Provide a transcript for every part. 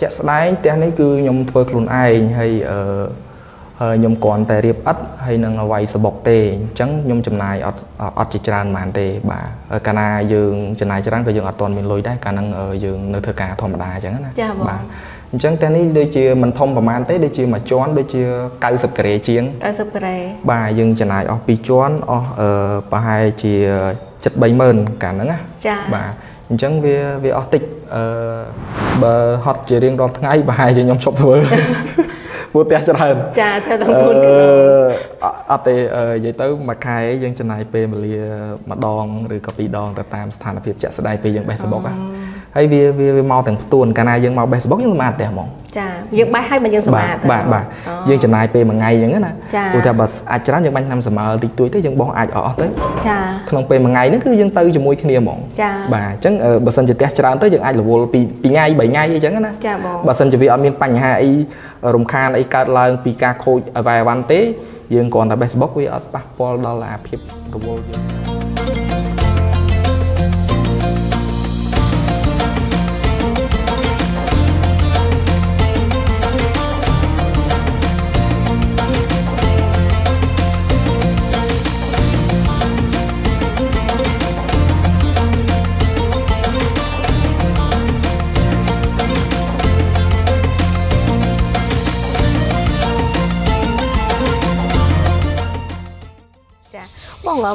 chắc đấy thế này cứ nhom thôi luôn ai hay nhom còn tài riệp ất hay năng vay sập bọc tê trắng nhom chấm này ọt chỉ tràn màn tê bà cana dương chấm này trắng cái dương ọt toàn mình lôi đấy cả năng dương nơi thơ cả thòm đà chẳng nè bà chẳng thế này đôi chia mình thông vào màn tê đôi chia mà chón đôi chia cay sập kề chiên cay sập kề bà dương chấm này ọt pi chón ọt bà hai chia chất bay mờn cả năng á bà chẳng về ọt tịch bà hot chỉ riêng đó ngay bà hai chỉ nhóm shop thôi vô té cho nên cha theo thằng buôn cái vậy tới mà khai dân trên này về mà đòn rồi cặp đi đòn tại tam sàn là việc chạy xe đai về dân baseball à hay vì mau thằng tuần cả này dân mau baseball nhưng mà ăn đẹp mỏng cha dân bay hay mà dân sầm à bà dân trên này về mà ngày vậy nè cha theo bà ai cho nên dân bay năm sầm à thì tuổi tới dân bóng ai ở tới cha không về mà ngày nó cứ dân tư cho môi kia mỏng cha bà chắc bà sân chỉ té cho nên tới dân ai là vô bị ngay 7 ngày vậy chẳng á cha bà sân chỉ vì ở miền Bắc nhà ai rồng khan ai cắt lợn bị cá khôi vài ván té dương còn là baseball với ở Bắc Pol đó là phim robot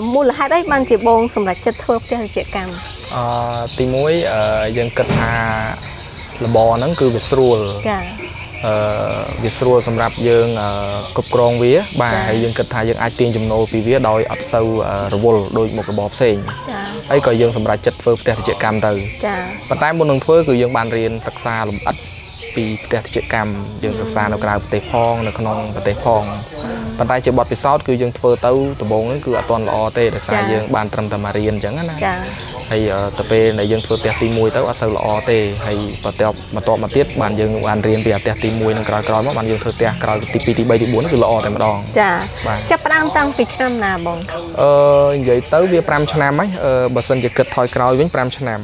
mua là hai đấy mang chỉ bông xong là chất thuốc cho chị cam thì muối dân cất hà là bò nó cứ việt srua xong rạp dân cục con vía bà hay dân cất hà dân ai tiên chùm nô vì vía đôi ấp sâu rô đôi một cái bò xèn ấy coi dân xong là chất phơi thì chị cam từ và tay một lần phơi cứ dân bàn riêng sặc xa lùm ất vì chị cam dân sặc xa nó cào tê phong nó non và tê phong bàn tay chơi bọt bị sót cứ dương phơi tấu tụ bồn ấy cứ ở toàn lọ tê để xài dương bàn trầm tầm mà riêng chẳng á hay tập về này dương phơi tẹt tim mùi tấu ở sau lọ tê hay bọt tẹt mà to mà tiết bàn dương bàn riêng tẹt tẹt tim mùi nó còi mà bàn dương phơi tẹt còi tì 3 tì 4 nó cứ lọ tê mà đòn chấp đam tăng bị châm nào bồn vậy tới bia pram châm nam ấy bờ sân chỉ kịch thôi còi với pram châm nam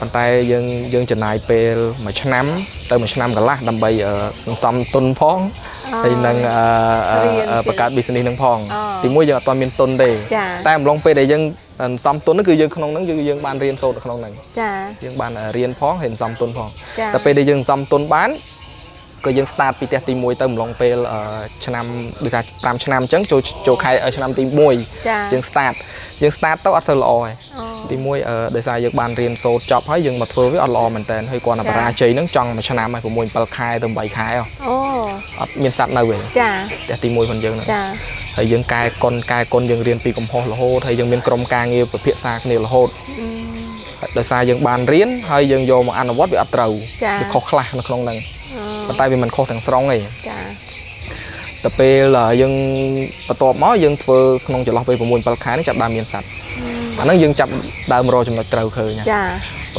bàn tay dương chừng này pe mà châm nam tới mà châm nam cả lá đầm bay xong tôn phong thì năngประกาศ business នឹងផងទីមួយយើងអត់មានទុនទេតែម្លងពេលដែលយើងសំទុនគឺយើងក្នុងហ្នឹងយើងបានរៀនសូត្រក្នុងហ្នឹងចាយើងបានរៀនផងហើយសំទុនផងតែពេលដែលយើងសំទុនបានក៏យើង start ពីផ្ទះទី1ទៅម្លងពេលឆ្នាំដូចថា5ឆ្នាំអញ្ចឹងចូលខែឆ្នាំទី1យើង start ទៅអត់សូវល្អទេទី1ដោយសារយើងបានរៀនសូត្រចប់ហើយយើងមកធ្វើវាអត់ល្អមែនតើហើយគាត់អបរាជ័យហ្នឹងចង់មួយឆ្នាំហើយ6 7ខែទៅ8ខែអូអត់មានសัตว์នៅវិញចាផ្ទះទី1ផងយើងហ្នឹងចាហើយយើងកែកុនយើងរៀនពីកំហុសរហូតហើយយើងមានក្រុមការងារពិភាក្សាគ្នារហូតដោយសារយើងបានរៀនហើយយើងយកមកអនុវត្តវាអត់ត្រូវវាខុសខ្លះនៅក្នុងហ្នឹងប៉ុន្តែវាមិនខុសទាំងស្រុងទេចាតែពេលយើងបន្ទាប់មកយើងធ្វើក្នុងចន្លោះពេល6 7ខែនេះចាប់ដើមមានសัตว์អាហ្នឹងយើងចាប់ដើមរកចំណុចត្រូវឃើញចា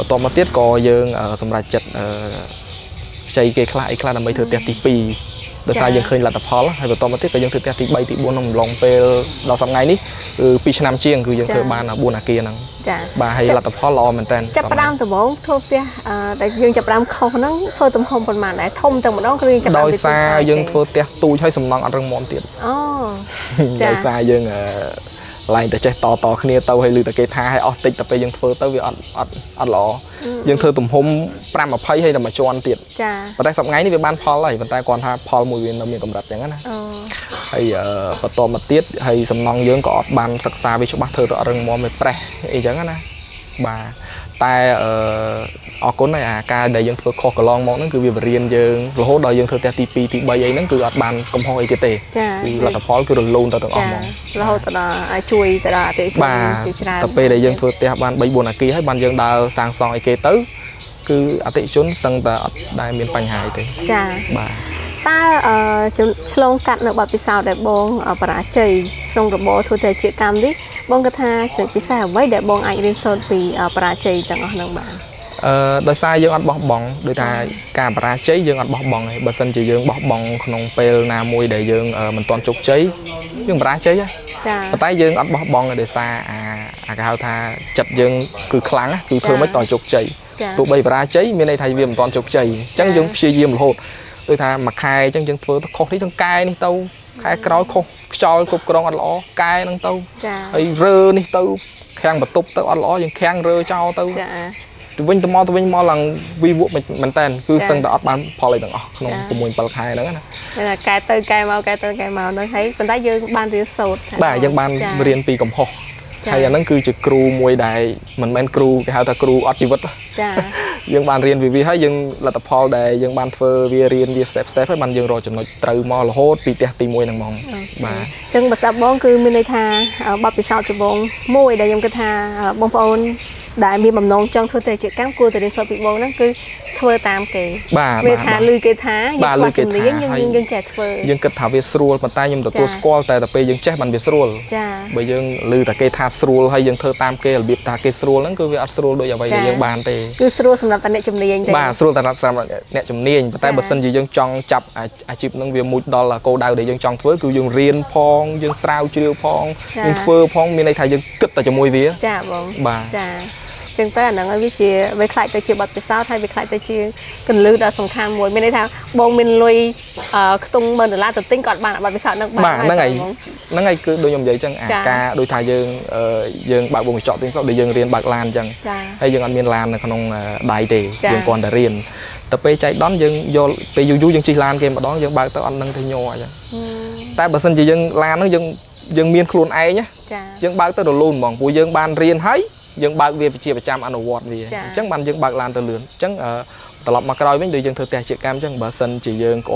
បន្ទាប់មកទៀតក៏យើងសម្រេចចិត្តខ្ចីគេខ្លះអីខ្លះដើម្បីធ្វើផ្ទះទី2ដោយសារយើងឃើញលទ្ធផលហើយបន្ទាប់មកទៀតក៏យើងធ្វើផ្ទះទី3ទី4ក្នុងអំឡុងពេលដល់សប្តាហ៍ថ្ងៃនេះគឺ2ឆ្នាំជាងគឺយើងធ្វើបាន4អគារហ្នឹងចាបាទហើយលទ្ធផលល្អមែនតើចាប់ផ្ដើមដំបូងធ្វើផ្ទះដែលយើងចាប់ផ្ដើមខុសហ្នឹងធ្វើទំហំប៉ុន្មានដែរធំតែម្ដងគឺយើងចាប់ផ្ដើមដោយសារយើងធ្វើផ្ទះទូចហើយសំណង់អត់រឹងមាំទៀតអូចាដោយសារយើងឡាយតែចេះតគ្នាទៅហើយឮតែគេថាឲ្យអស់តិចតែពេលយើងធ្វើទៅវាអត់ល្អយើងធ្វើទំហំ5 20ហើយតែមួយជាន់ទៀតចាប៉ុន្តែសប្តាហ៍នេះវាបានផលហើយប៉ុន្តែគាត់ថាផលមួយវានៅមានកម្រិតចឹងណាអូហើយបន្តមកទៀតហើយសំណងយើងក៏អត់បានសិក្សាវាច្បាស់ធ្វើទៅអត់រឹងមាំវាប្រេះអីចឹងណាបាទតែអរគុណហើយអាការដែលយើងធ្វើខុសកន្លងមកហ្នឹងគឺវាបរៀនយើងរហូតដល់យើងធ្វើផ្ទះទី2ទី3អីហ្នឹងគឺអត់បានកំហុសអីទៀតទេគឺលទ្ធផលគឺរលូនទៅទាំងអស់ហ្មងរហូតដល់ជួយទៅដល់អតិថិជនជាច្រើនតែពេលដែលយើងធ្វើផ្ទះបាន 3-4 អគារហើយបានយើងដើរសាងសង់អីគេទៅគឺអតិថិជនសឹងតែអត់ដែលមានបញ្ហាអីទេចាបាទតើឆ្លងកាត់នៅបទពិសោធន៍ដែលបងបរាជ័យក្នុងរបរធ្វើជាកម្មនេះបងគិតថាជាពិសេសអ្វីដែលបងអាចរៀនសូត្រពីបរាជ័យទាំងអស់ហ្នឹងបានដោយសារយើងអត់បោះបង់ដោយថាការបរាជ័យយើងអត់បោះបង់ទេបើមិនជាយើងបោះបង់ក្នុងពេលណាមួយដែលយើងមិនទាន់ជោគជ័យយើងបរាជ័យហើយចា៎ប៉ុន្តែយើងអត់បោះបង់ដោយសារគេហៅថាចិត្តយើងគឺខ្លាំងគឺធ្វើមិនតជោគជ័យ Tụi bây ra cháy, mình này thay vì mình toàn chụp chảy chẳng dừng xì dìm là hột. Tôi thà mặc hai chẳng dừng thôi, khó thấy chẳng cay này tâu. Khai cói khô, chói cục cỏ ăn lõ, cay năng tâu. Ấy rơ này tâu, khang bật tụp tâu ăn lõ, dừng khang rơ cho tâu. Tụi mình mò lần vi vụ mình tên, cứ sân tao ớt bán phò lấy tầng ớt, không có mùi bật hai đó. Nên là cay tơ cay màu, nó thấy mình đã dừng ban riêng sột. Đã dừng ban riêng pì cầm hột. Hay là nó cứ chỉ cru mùi đại mình men cru cái hào ta cru ớt chi vứt dương bàn riêng vì thấy dương là tập hall đại dương bàn phơ vi riêng vi step thấy bàn dương rồi chấm nói trừ mò là hốt vì tiếc tì mùi nằng mòn bà chân bật sập bóng cứ mình đây tha bắp bị sao chấm bóng mùi đại dương cái tha bóng phôn đại miền bầm nón chân thôi thì chuyện cám cua từ đây sau bị bóng nó cứ thưa tam kì về tha lư cái tha bà lư cái tha dương trẻ phơ dương cái thảo về srul bàn tay nhưng tập tua squall tại tập bây dương chết bàn về srul bởi dương lư tại cái tha srul hay dương thưa tam kê là biết tha cái srul nó cứ về srul đôi giờ bây giờ dương bàn thì cứ srul sầm nạp แต่บะสิน យើង còn តែរៀន ទៅ ពេល ចែក ដន់ យើង យក ពេល យូរ យើង ជិះ ឡាន គេ ម្ដង យើង បើក ទៅ អត់ នឹង ទៅ ញ័រ អញ្ចឹង តែ បើ សិន ជា យើង ឡាន ហ្នឹង យើង យើង មាន ខ្លួន ឯង ណា យើង បើក ទៅ រលូន ហ្មង ព្រោះ យើង បាន រៀន ហើយ យើង បើក វា ជា ប្រចាំ អនុវត្ត វា អញ្ចឹង បាន យើង បើក ឡាន ទៅ លឿន អញ្ចឹង ត្រឡប់ មក ក្រោយ វិញ ដូច យើង ធ្វើ ទស្សនវិជ្ជា កម្ម អញ្ចឹង បើ សិន ជា យើង គ្រ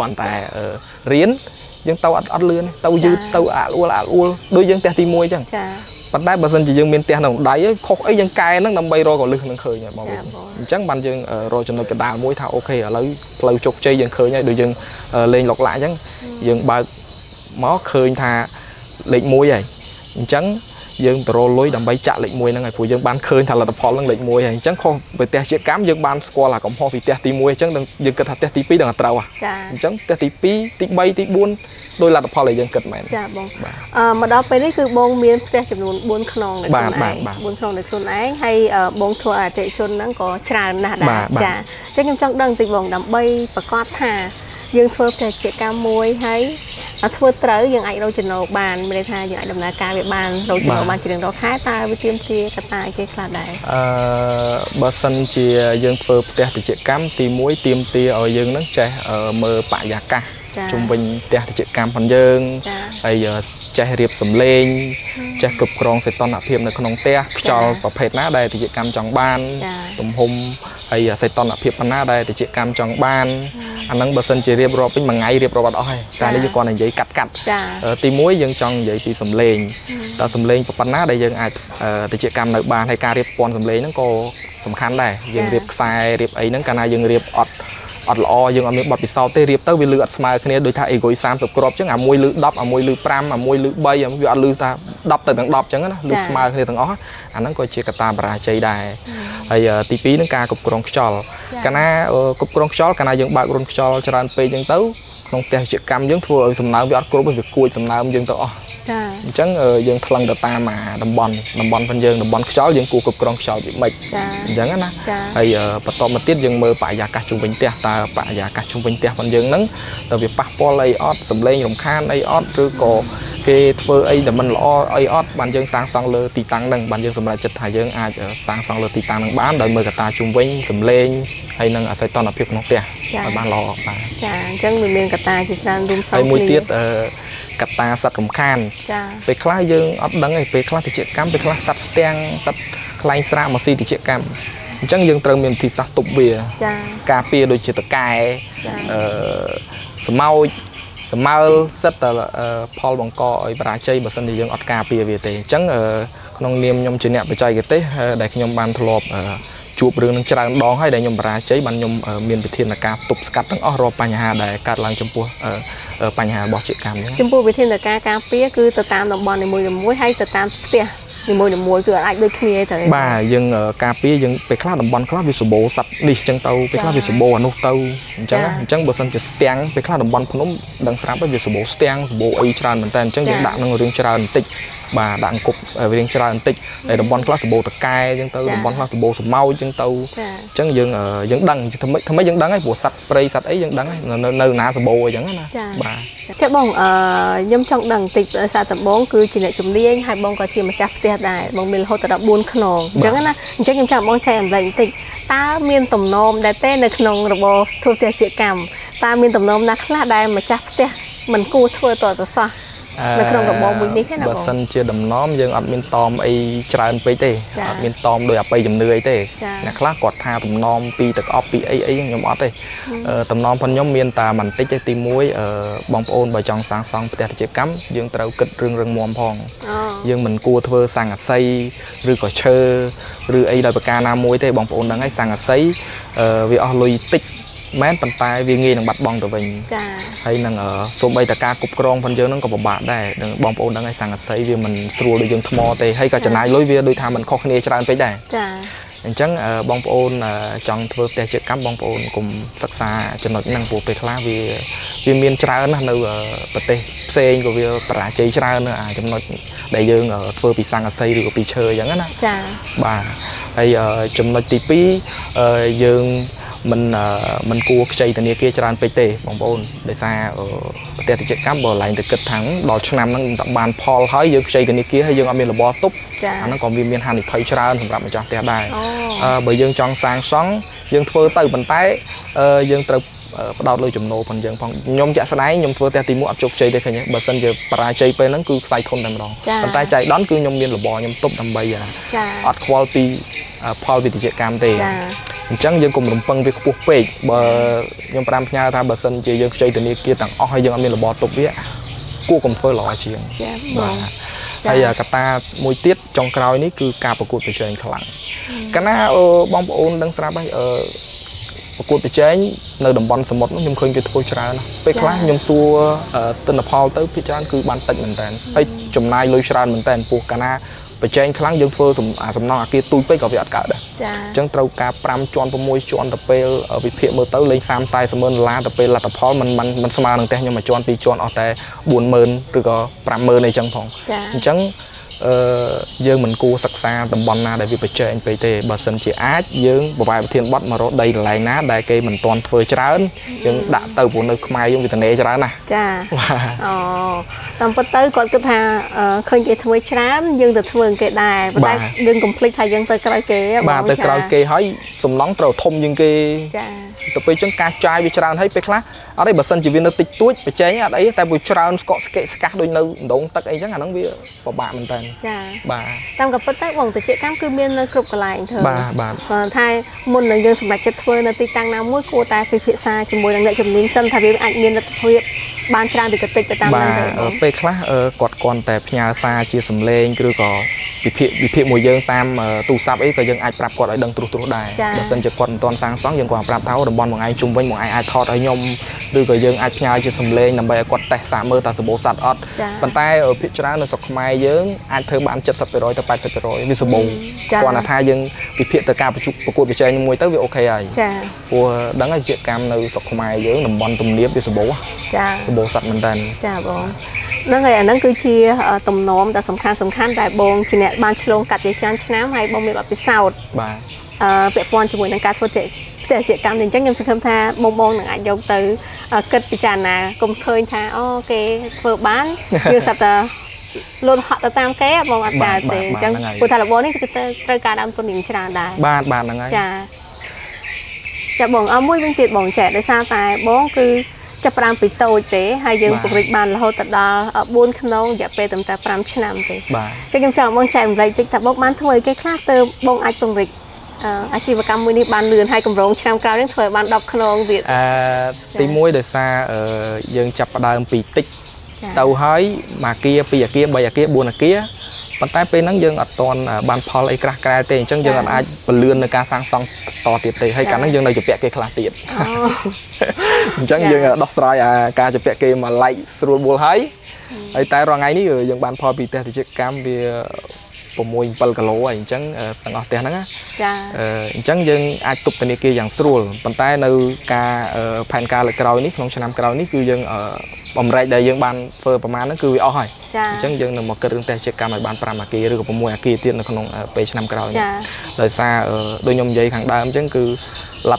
ាន់ តែ រៀន យើង ទៅ អត់ លឿន ទៅ យឺត ទៅ អាលអួល ដូច យើង ទស្សនទី 1 អញ្ចឹង bạn đại bản thân chỉ riêng miền tây nào đại ấy khóc ấy riêng cay nó nằm bay rồi còn lư nó khơi nha mọi người chắc bạn riêng rồi cho nó cái đào mũi thảo ok ở lâu chục chơi riêng khơi nha được riêng lên lọc lại chắc riêng bà mó khơi thà lệnh mũi vậy chắc riêng rồi lối nằm bay chạ lệnh mũi là ngày phụ riêng ban khơi thà là tập họ năng lệnh mũi vậy chắc không về tây chiếc cám riêng ban square là cổng ho vì tây tí mũi chắc riêng cái thạch tây tí pi đang trâu à chắc tây tí pi tí bay tí buôn đôi là tập họ lại riêng cật mày mà đó bên đấy cứ bông miên tê chấm luôn buôn khong để chôn ái hay bông thua à tệ chôn nó có trà nà đà trà chắc em trong đằng dịch vòng đầm bay và con thà dương thua tê chè ca muối hay thua tới dương ảnh đâu chừng nào bàn bên thà dương ảnh đầm nà ca về bàn đâu chừng nào bàn chỉ đừng đó khái ta với tiêm kia cả tài kia là đại bờ sân chỉ dương thua tê thì chè cám tì muối tiêm tia ở dương nó chè ở mờ bạ già ca trung bình tê thì chè cám phần dương bây giờ chạy riệp sầm lên chạy cụp còng phải toàn phiền là con té cho và phết ná đây thì chị cam trong ban tụm hôm hay phải toàn phiền phần ná đây thì chị cam trong ban anh đang bờ sân chạy riệp rồi bên mà ngay riệp rồi bắt oi ta đây con này dễ cắt tí muối dân trong dễ thì sầm lên ta sầm lên phần ná đây dân ai thì chị cam nợ ban hay ca riệp con sầm lên nó có sầm khăn đây dân riệp sai riệp ấy nó cả này dân riệp ọt អត់ល្អយើងអត់មានបទពិសោធន៍ទេរៀបទៅវាលឺអត់ស្មើគ្នាដោយថាអេហ្គយ30 បតបមកទៀតយើងមើលបរិយាកាសជុំវិញផ្ទះតើបរិយាកាសជុំវិញផ្ទះផងយើងហ្នឹងទៅវាប៉ះពាល់អីអត់សម្លេងរំខានអីអត់ឬក៏គេធ្វើអីដែលមិនល្អអីអត់បានយើងសាងសងលើទីតាំងហ្នឹងបានយើងសម្រេចចិត្តថាយើងអាចសាងសងលើទីតាំងហ្នឹងបានដោយមើលកត្តាជុំវិញសម្លេងហើយនឹងអាស្រ័យតនភាពក្នុងផ្ទះបានល្អបាទចាអញ្ចឹងវាមានកត្តាជាច្រើនរួមផ្សំគ្នាតែខ្លះយើងអត់ដឹងអីពេលខ្លះទៅជាកម្មពេលខ្លះសត្វស្ទាំងសត្វខ្លាញ់ស្រាមកស៊ីតិចកម្មអញ្ចឹងយើងត្រូវមានទីសាស្ត្រទប់វា ការពារដូចជាតកាយសម្ៅសម្ៅសិតផលបង្កឲ្យបរាជ័យបើសិនជាយើងអត់ការពារវាទេអញ្ចឹងក្នុងនាមខ្ញុំជាអ្នកបច្ចេកទេសដែលខ្ញុំបានធ្លាប់ជួបរឿងនឹងច្រើនដងហើយដែលខ្ញុំបរាជ័យបានខ្ញុំមានវិធានការទប់ស្កាត់ទាំងអស់រាល់បញ្ហាដែលកើតឡើងចំពោះបញ្ហារបស់ជាកម្មនេះចំពោះវិធានការពារគឺទៅតាមតំបន់នីមួយៗហើយទៅតាមផ្ទះ Mùi mùi cửa anh được nghe thấy bà dân ở cà phê dân về khá đồng bọn khá vì số bố sạch đi chân tàu về khá vì số bố ở nốt tàu chẳng bờ sân chỉ tiếng về khá đồng bọn nó đang sáng với vì số bố tiếng bố ấy tràn mình tên chẳng những đạn năng riêng tràn tịch bà đạn cục ở riêng tràn tịch để đồng bọn khá số bố thực cai dân tàu đồng bọn khá số bố số mau chân tàu chẳng dân ở dân đăng thằng mấy dân đăng ấy bố sạch prey sạch ấy dân đăng ấy nơi nào số bố chẳng bà chắc bông nhóm trong đằng tịch xa tầm bóng cứ chỉ để chấm đi hai bông có chỉ mà chắc đại bằng mình hỗ trợ đập buôn khăn nòng chẳng hạn chắc em chẳng mong chạy vậy thì ta miên tầm nôm đại tên được nòng rồi bỏ thu tiền chịu cảm ta miên tầm nôm nát là đại mà chắc tiền mình cua thua tỏi tỏi xoa được nòng rồi bỏ mình đi thế nào bỏ sân chia đầm nóm nhưng ăn miên tòm ai tràn bấy tê ăn miên tòm đôi bấy dầm nươi tê nát lá cọt tha tầm nôm pi từ óp pi ấy ấy nhóm ót tê tầm nôm phần nhóm miên ta mình tích tim muối bong ôn và tròn sáng song tiền chịu cắm nhưng tao kịch rừng rừng muôn phong nhưng mình cua thưa sang ở xây rư cỏ chơ rư ấy là bậc ca nam môi thế bằng phụ nữ ấy sang ở xây vì ở lùi tích mát tầm tay vì nghe thằng bắt bong rồi mình hay là ở số bay ta ca cục con phần dương nó có một bạn đây bằng phụ nữ ấy sang ở xây vì mình xua đôi dương thầm mò thế hay cả trận này lối về đôi tham mình khó khăn cho anh phải đây chẳng bong phụ là trong thưa để chữa cắm bong phụ cùng sắc xa cho nó năng phù hợp là vì miền trai nó nấu bật tê xe của việc bà chơi trai nữa à trong nó đại dương ở phơi bị sang ở xây được bị chơi chẳng hạn á bà hay trong nó tí pí dương mình cua chơi từ kia cho anh pt bong bồn để xa ở bật tê chữa cắm bờ lại được kịch thắng đòi trong năm nó bàn Paul hỏi dương chơi từ kia hay dương ở miền là bò túc nó còn viên miền Hàn thì thấy trai thằng làm cho tê bài bởi dương chọn sang sóng dương phơi từ bàn tay dương từ đào lôi chùm nô phần dân phong nhóm chạy sáng ấy nhóm vừa theo tìm mua áp chục chơi đây khởi bờ sân giờ bà chơi bên nó cứ sai không đầm đó bàn tay chạy đón cứ nhóm miên là bò nhóm tốt đầm bây giờ art quality quality thì chạy cam tề chẳng dân cùng đồng phân với cuộc về bờ nhóm pram nhà ta bờ sân chơi dân chơi từ nơi kia tặng hai dân miên là bò tốt biết cua cùng phơi lò chuyện hay là ta môi tiết trong cào này cứ cà bạc cuộc về chơi lặng cái na bong bóng đang sáp ấy cuộc bị cháy nơi đồng bọn sầm mốt nó nhung khơi cái thôi trà nó, bây khóa nhung xua tên là Paul tới phía trán cứ ban tịnh mình tên, ấy chồng này lôi trà mình tên buộc cana, bị cháy kháng dân phơi sầm nọ kia tui bây gặp việc cả đấy, chẳng trâu cá pram chọn vào môi chọn tập pel ở vị phía mới tới lên sam sai sầm mơn lá tập pel là tập Paul mình xem năng thế nhưng mà chọn vì chọn ở tại buồn mơn rồi có pram mơn này chẳng phòng, chẳng dương mình cua sặc xa tầm bòn na để việc phải chơi anh pt bà sân chỉ ác dương bà vài thiên bắt mà rót đây là lại ná đại cây mình toàn phơi trán nhưng đã từ bốn nơi mai dùng vitamin cho trán nè tầm bắt tới còn cứ thà khơi cái phơi trán dương từ thường cái đài và dương complete thay dương tới cái kia bà tới cái hỏi sùng nóng trầu thông dương kia tập với chân cá trai với trán thấy pecla ở đây bà sân chỉ viên nó tịch tuốt phải cháy ở đấy tại buổi trán có cái sạc đôi nơi đống tắc ấy chắc là nó biết của bạn mình tên bà tam gặp bất tắc bằng từ chuyện cam cư miên nó cực lại thường bà thay một lần dương sầm bạch chất phơi nó tịch tăng nào mỗi cô ta phi phi xa chừng môi đang đợi chừng miên sân thay vì anh miên là thôi ban trang thì cực tịch tam bà pecla quạt còn tẹp nhà xa chia sầm lên cứ có bị phi mùi dương tam tụ sáp ấy cái dương ai prap quạt ở đằng trụ đài bà sân chỉ quạt toàn sáng sáng dương quạt prap tháo đồng bọn một ai chung với một ai ai thọt ở nhom đôi cái dương ai nhai trên sầm lên nằm bè quạt tẹt xả mơ ta sờ bố sạt ọt bàn tay ở phía trái nó sọc mai dương ai thưa bạn chật sập rồi ta phải sập rồi vì sờ bù còn là thay dương vì phía từ cam và cuộn về chơi nhưng mùi tới việc ok rồi của đắng là chuyện cam nơi sọc mai dương nằm bọn tùm liếp vì sờ bố sạt mình tàn nó ngày nó cứ chia tùm nôm ta sầm khăn tại bồn chỉ nè ban chôn cắt dây chăn nám hay bông miệng bắp phía sau vẽ pon cho mùi năng cắt phơi để chị cảm đến chắc em sẽ không tha bông là anh giống từ kết bị tràn là cùng khơi tha ok vừa bán như sập luôn họ ta tam cái bông ăn cà thì chẳng cụ thể là bông ấy thì cái cà đam con điểm tràn đài bàn là ngay chả bông ở mũi bên tiệt bông trẻ để sao tài bông cứ chả pram bị tồi thế hai dương cùng lịch bàn là hậu tật đó buôn khăn nông giả pe tầm ta pram chín năm thế chắc em chọn bông trẻ một lấy tịch thà bông bán thôi cái khác từ bông ai cùng lịch anh chị và cam mui đi ban lươn hay cầm rong trong cao đến thời ban đọc khôn việt tí muối đời xa dân chập đàm bị tích tàu hói mà kia bây giờ kia buồn là kia bàn tay bên nắng dân ở toàn ban Paul ấy cả cái tên chẳng dân ai ban lươn là cá sang song to tiệt tề hay cả nắng dân này chụp vẽ kia là tiệt chẳng dân đọc sai cá chụp vẽ kia mà lại sôi bùa hay ấy tại rồi ngày ní dân ban Paul bị tê thì chết cam vì 6 7 kg អញ្ចឹងយើងអាចទប់ធនាគារយ៉ាងស្រួលប៉ុន្តែនៅការផែនការលើក្រោយនេះ cả na dân khơi là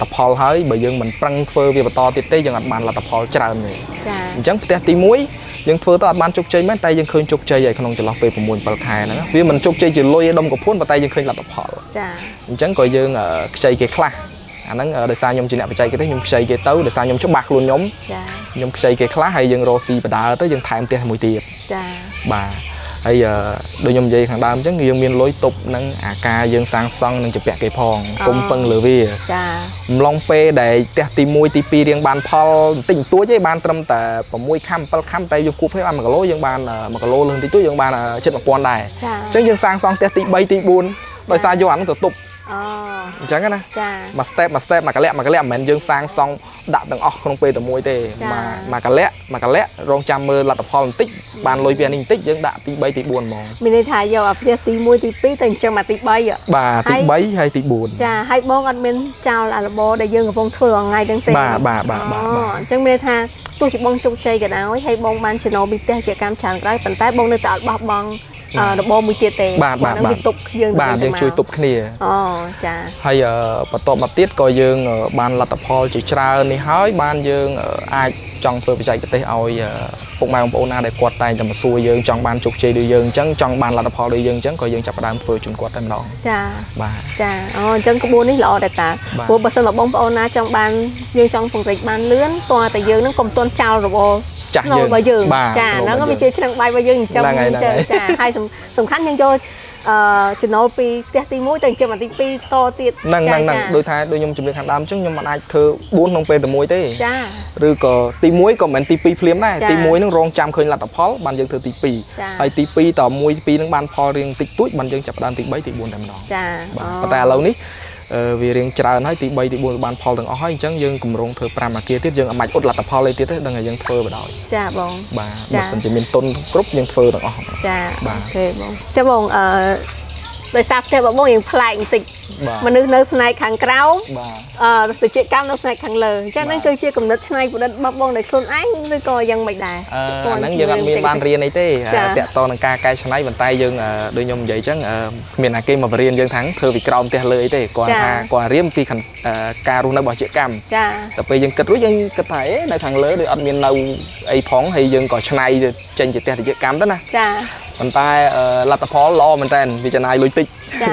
tập hall hơi bởi dân mình prăng phơi về to tít tê dân ăn bàn là tập hall chả làm gì chẳng tê tí muối dân phơi to ăn bàn chục chơi mấy tay dân khơi chục chơi vậy không nông về của muôn bậc thai nữa vì mình chục chơi chỉ lôi đông của phun và tay dân khơi là tập hall chẳng coi dân ở chơi cái khla anh ấy để sao nhom chỉ nè phải chơi cái thế nhom chơi cái tấu để sao nhom chốt bạc luôn nhom chơi cái khla hay dân rosi và đá tới dân thèm tê mùi tiệt bà bây giờ đôi nhom dây thằng đam chắc người dân miền lối tục nâng ca dân sang song nâng chụp vẽ cây phong cung phân lửa vi long pe để tìm môi tì pi riêng bàn pol tỉnh túi với bàn trâm tệ và môi khăm tay vô cúp thấy ăn mà lối dân bàn mà lô lên thì túi dân bàn là trên một con đài chắc dân sang song tè tì bay tì buồn đòi xa vô ảnh tục tục chẳng cái này mà step mà cái lẽ mình dân sang song đạp bằng óc không pe từ môi tê mà cái lẽ rong chăm mơ là tập hòn tích bàn lôi về ninh tích dân đạp tí bay tí buồn mòn mình đi thả vào tí môi tí pí thành cho mà tí bay ạ bà tí bay hay tí buồn chà hay bố ăn bên chào là bố đại dương ở vùng thường ngày đang tên bà chẳng mình đi thả tôi chỉ bông trong chơi cái áo hay bông ban channel bị tê chỉ cam tràn cái bàn tay bông nơi tạo bọc bông nó bò mùi tiệt tệ bà tục dương bà dương chui tục kia chà hay bà to mà tiết coi dương ban là tập hall chỉ tra này hói ban dương ai trong phơi chạy cái tay oi cũng mang bộ na để quạt tay cho mà xuôi dương trong ban chụp chơi đi dương trắng trong ban là tập hall đi dương trắng coi dương chập đam phơi chun quạt tay đó chà bà chà trắng có buôn đấy lọ đẹp ta buôn bà sơn là bông bộ na trong ban dương trong phòng dịch ban lướn toa tại dương nó cầm tôn trao rồi bộ chặt dương bà dương chà nó có bị chơi đang bay bà dương trong chơi chà hay sùng khánh nhân chơi chỉ nói pi tí mũi tầng chơi mà tí pi to tiệt nặng đôi nhom chụp được hàng đam chứ nhom bạn ai thơ bốn nông pe từ mũi thế rồi có tí mũi còn mình tí pi phím này tí mũi nó rong chạm khơi là tập pháo bạn dân thơ tí pi hay tí pi tờ mũi pi nó ban pháo riêng tí túi bạn dân chập đam tí bấy tí buồn làm nó ta lâu ní vì riêng trà nói tí bay tí buồn ban pháo từng ói chẳng dân cùng rong thơ pram mà kia tiết dân ở mạch út là tập pháo lên tiết đấy đang ngày dân thơ và đòi trà bông bà một phần chỉ mình tôn group dân thơ từng ói trà bà bông bởi sao thế bà bông yên phai tịch mà nơi này kháng cáo từ chuyện cam nơi này kháng lờ chắc nên chơi cùng đất này của đất bà bông để trôn ánh rồi coi dân mạch đài nắng dân miền ban riêng ấy thế tẹt to nâng ca cây này bàn tay dân đôi nhom vậy chắc miền này kia mà riêng dân thắng thưa vì còng tẹt lờ ấy thế còn riêng vì kháng ca luôn nó bỏ chuyện cam tập về dân kết rút dân kết thể nơi kháng lờ để ăn miền lâu ấy phóng hay dân cỏ này trên chỉ tẹt chuyện cam đó nè bàn tay là tập phó lo bàn tay vì chân này lôi tích chân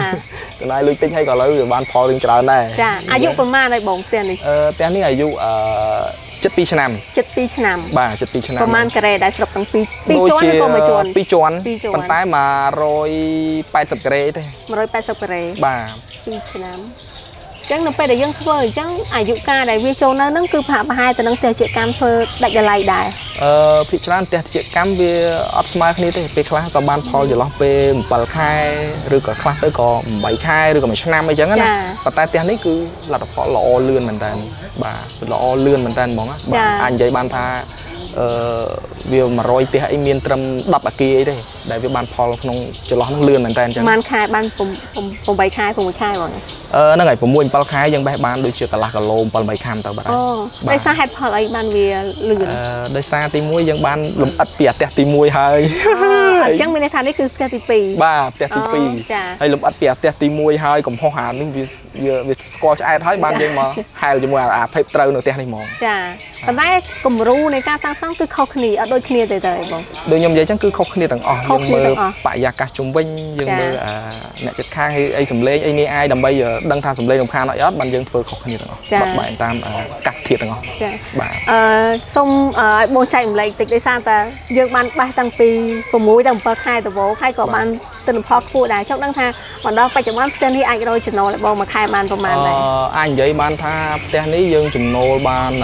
này lôi tích hay còn lấy bàn phó riêng trở này ai dụ còn ma đây bóng tiền này tiền này ai dụ chất pi chanh bà chất pi chanh còn man cái này đã sập bằng pi chuồn hay còn mà chuồn pi chuồn bàn tay mà rồi bay sập cái đấy mà rồi bay sập cái bà pi chanh chẳng nằm phải để dân phơi chẳng ai dụ ca đại vi châu nó cứ phạm hai từ nắng tè chệ cam phơi đại gia lai đại phía trên tè chệ cam về outsmart này thì về class có ban phơi rồi lo về bật khai rồi có class tới có 7 khai rồi có 15 mấy chẳng á và tai tè này cứ là tập họ lọ lươn mình tan bà lọ lươn mình tan món á bà anh vậy ban tha việc mà rồi thì hãy miên trầm đập ở kia ấy đây đại việc ban phơi không cho lo nó lươn mình tan chẳng ban khai ban cùng 7 khai cùng 10 khai rồi nó ngày cũng mua bal khai dân bé ban đôi chưa cả là cả lôm bal bảy kham tao bạn đây xa hết họ lấy ban vì lừa đây xa tí muối dân ban lùm ắt bịa tẹt tí muối hơi chẳng bên đây thằng đấy cứ tẹt tí pì ba tẹt tí pì hay lùm ắt bịa tẹt tí muối hơi cũng hoa hà nhưng vì score ai thấy ban dân mà hay là dân mua à phải trâu nữa tẹt này mòn chà còn đấy cùng ru này ca sang sáng cứ khâu khỉ ở đôi khỉ tề tề bông đôi nhom giấy chẳng cứ khâu khỉ tầng ở nhưng mà phải già cả chúng vinh nhưng mà mẹ chết khang hay ai sầm lên ai nghe ai đầm bây giờ đăng thang sầm lên đồng khang nói ớt ban dân phơi khóc khỉ tầng ở bật bảy tam cắt thiệt tầng ở xong bông chạy một lệnh tịch đây sang ta dương ban ba tăng pi cùng mũi đồng bậc hai tổ bố hai cỏ ban từ một hộp phụ đá trong đăng thang còn đó phải chẳng ban tên đi anh rồi chừng nào lại bông mà khai ban này anh giấy ban tha tên đi dương chừng nô ban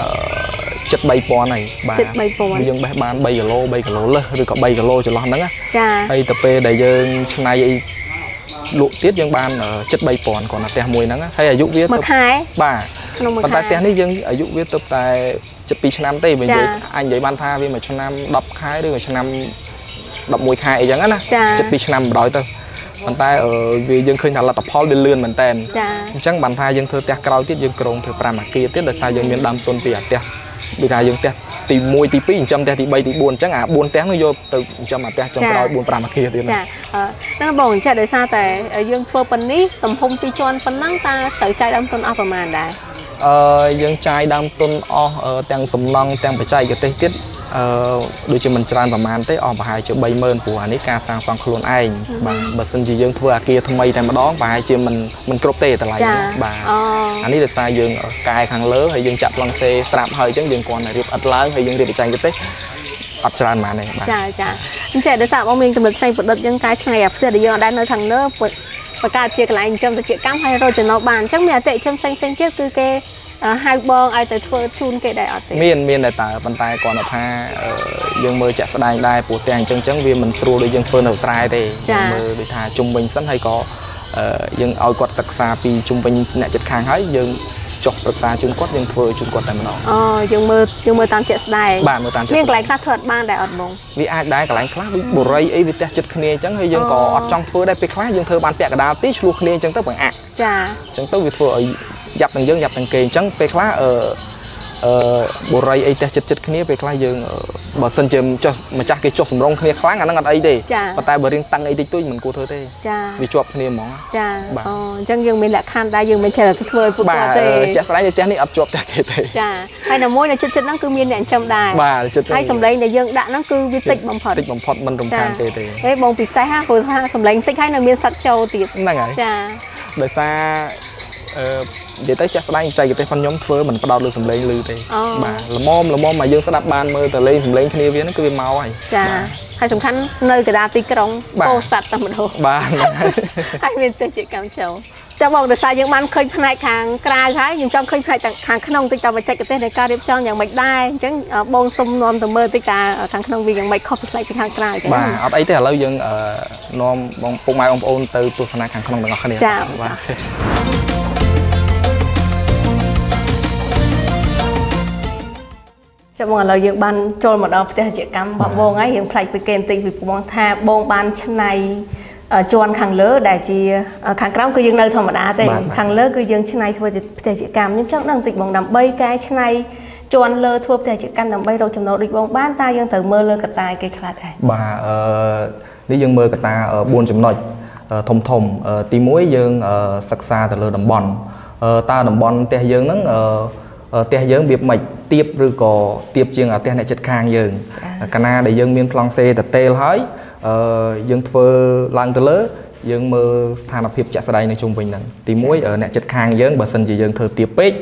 chất bay po này bà dân bán 3 kg lơ rồi có 3 kg cho lo hắn đó á hay tập pe để dân nay lụa tiết dân ban ở chất bay pòn còn là te mùi nắng á hay ở dụng viết tập bà còn tại te này dân ở dụng viết tập tại chất pi cho nam tây mình vậy anh vậy ban tha vì mà cho nam đập khai đi mà cho nam đập mùi khai vậy á chất pi cho nam đói tơ bàn tay ở vì dân khơi là tập hall bên lươn bàn tay chẳng bàn tay dân thưa tẹt cao tiết dân cồn thưa pram kia tiết là sai dân miền Nam tuần tiệt tẹt bị thay dân tẹt thì môi thì pi trăm tẹt thì bay thì buồn chẳng à buồn tẹt nó vô từ trăm mà tẹt trong đó buồn pram kia tiết này nó bỏng chạy đời xa tại dân phơ pân ní tầm hông pi chọn pân nắng ta tới chạy đam tuần ao phần màn đại dân chạy đam tuần ao tẹng sầm long tẹng phải chạy cái tiết đối với mình tràn vào màn tới ở và hai chữ bay mơn của anh ấy ca sang sang khuôn ai bằng bờ sân gì dương thua kia thâm mây này mà đó và hai chữ mình crop tê tại lại bà anh ấy được sai dương cài thằng lớn hay dương chặt lăng xe sạm hơi chẳng dương còn này được ắt lớn hay dương được tranh cái tết ập tràn màn này chà chà anh trẻ đã sạm ông mình từ lần say vật đất những cái này à giờ để dương đang nói thằng nữa và cả chuyện là anh chăm thực hiện cam hay rồi cho nó bàn chắc mẹ tệ chăm xanh chiếc tư kê hai bông ai tới thua chun cái đại ở đây miền đại tả bàn tay còn ở tha dương mơ chạy xe đai đai của tiền chân trắng viên mình xua đi dương phơi nở sai thì mơ bị tha trung bình sẵn hay có dương ao quạt sặc xa pi trung bình lại chật khang hết dương chọc được xa chun quạt dương phơi chun quạt tại mình đó dương mơ tam chạy xe đai bà mơ tam chạy miền cái khác thuật ban đại ở mông vì ai đai cái khác bồ rây ấy vì tẹt chật khné trắng hay dương có trong phơi đại bị khác dương thưa ban bẹt cả đá tít luôn khné trắng tới bằng ạ trắng tới vì phơi dập thằng dân dập thằng kề trắng pe khóa bồ ray ấy chật cái pe khóa dân bờ sân chìm cho mà chắc cái chốt sầm rong kia khóa ngắn nó ngặt ấy đi và tay bờ riêng tăng ấy đi tôi mình cô thôi đi vì chụp kia mỏ chẳng dân mình lại khăn tay dân mình chờ là cái phơi phục bà chắc sáng nay tiếng này ập chụp chắc kệ thế hay là môi là chật nó cứ miên đạn trong đài bà hay sầm đấy là dân đạn nó cứ vi tích bầm phật mình trồng khăn kệ thế cái bông bị sai ha vừa ha sầm đấy tích hay là miên sắt châu tiệt đời xa vậy tới chắc sáng chạy cái con nhóm phơi mình bắt đầu được sầm lên lư thì bà là mom mà dương sẽ đặt bàn mơ từ lên sầm lên kia viên nó cứ bị mau này hay sầm khăn nơi cái đa tí cái rong bò sạch tầm đồ bà hai bên tôi chỉ cảm chịu trong vòng được sai những ban khơi này hàng cài thái nhưng trong khơi này hàng khăn nông tôi tao mà chạy cái tên này cao điệp cho những mạch đai chẳng bông sông nom từ mơ tôi cả hàng khăn nông vì những mạch không phải cái hàng cài bà ở ấy thì là lâu dương nom bông bông mai bông ôn từ tôi sang hàng khăn nông được không cho mọi người dựng ban trôi một đòn phải chạy cam bom bông ấy dựng phải bị kèm tình vì bom tha bom ban chân này tròn khang lỡ đại chi khang cắm cứ dựng nơi thầm đã thì khang lỡ cứ dựng chân này thôi thì phải chạy cam nhưng chắc đang tình bóng nằm bay cái chân này tròn lơ thua phải chạy cam nằm bay đâu trong nó địch bóng ban ta dân thử mơ lơ cật tài cây khát này bà đi dân mơ cật ta ở buôn chấm nội thồng thồng tí mũi dân sặc xa từ lơ đầm bòn ta đầm bòn tè dân nắng tè dân biệt mạch tiếp rồi có tiếp chương ở tè này chật khang dường cana để dân miền Phong xe đặt tê hỏi dân phơ lang từ lớn dân mơ than lập hiệp chặt sài này trung bình nè tí mũi ở này chật khang dường bà sân chỉ dân thơ tiếp pech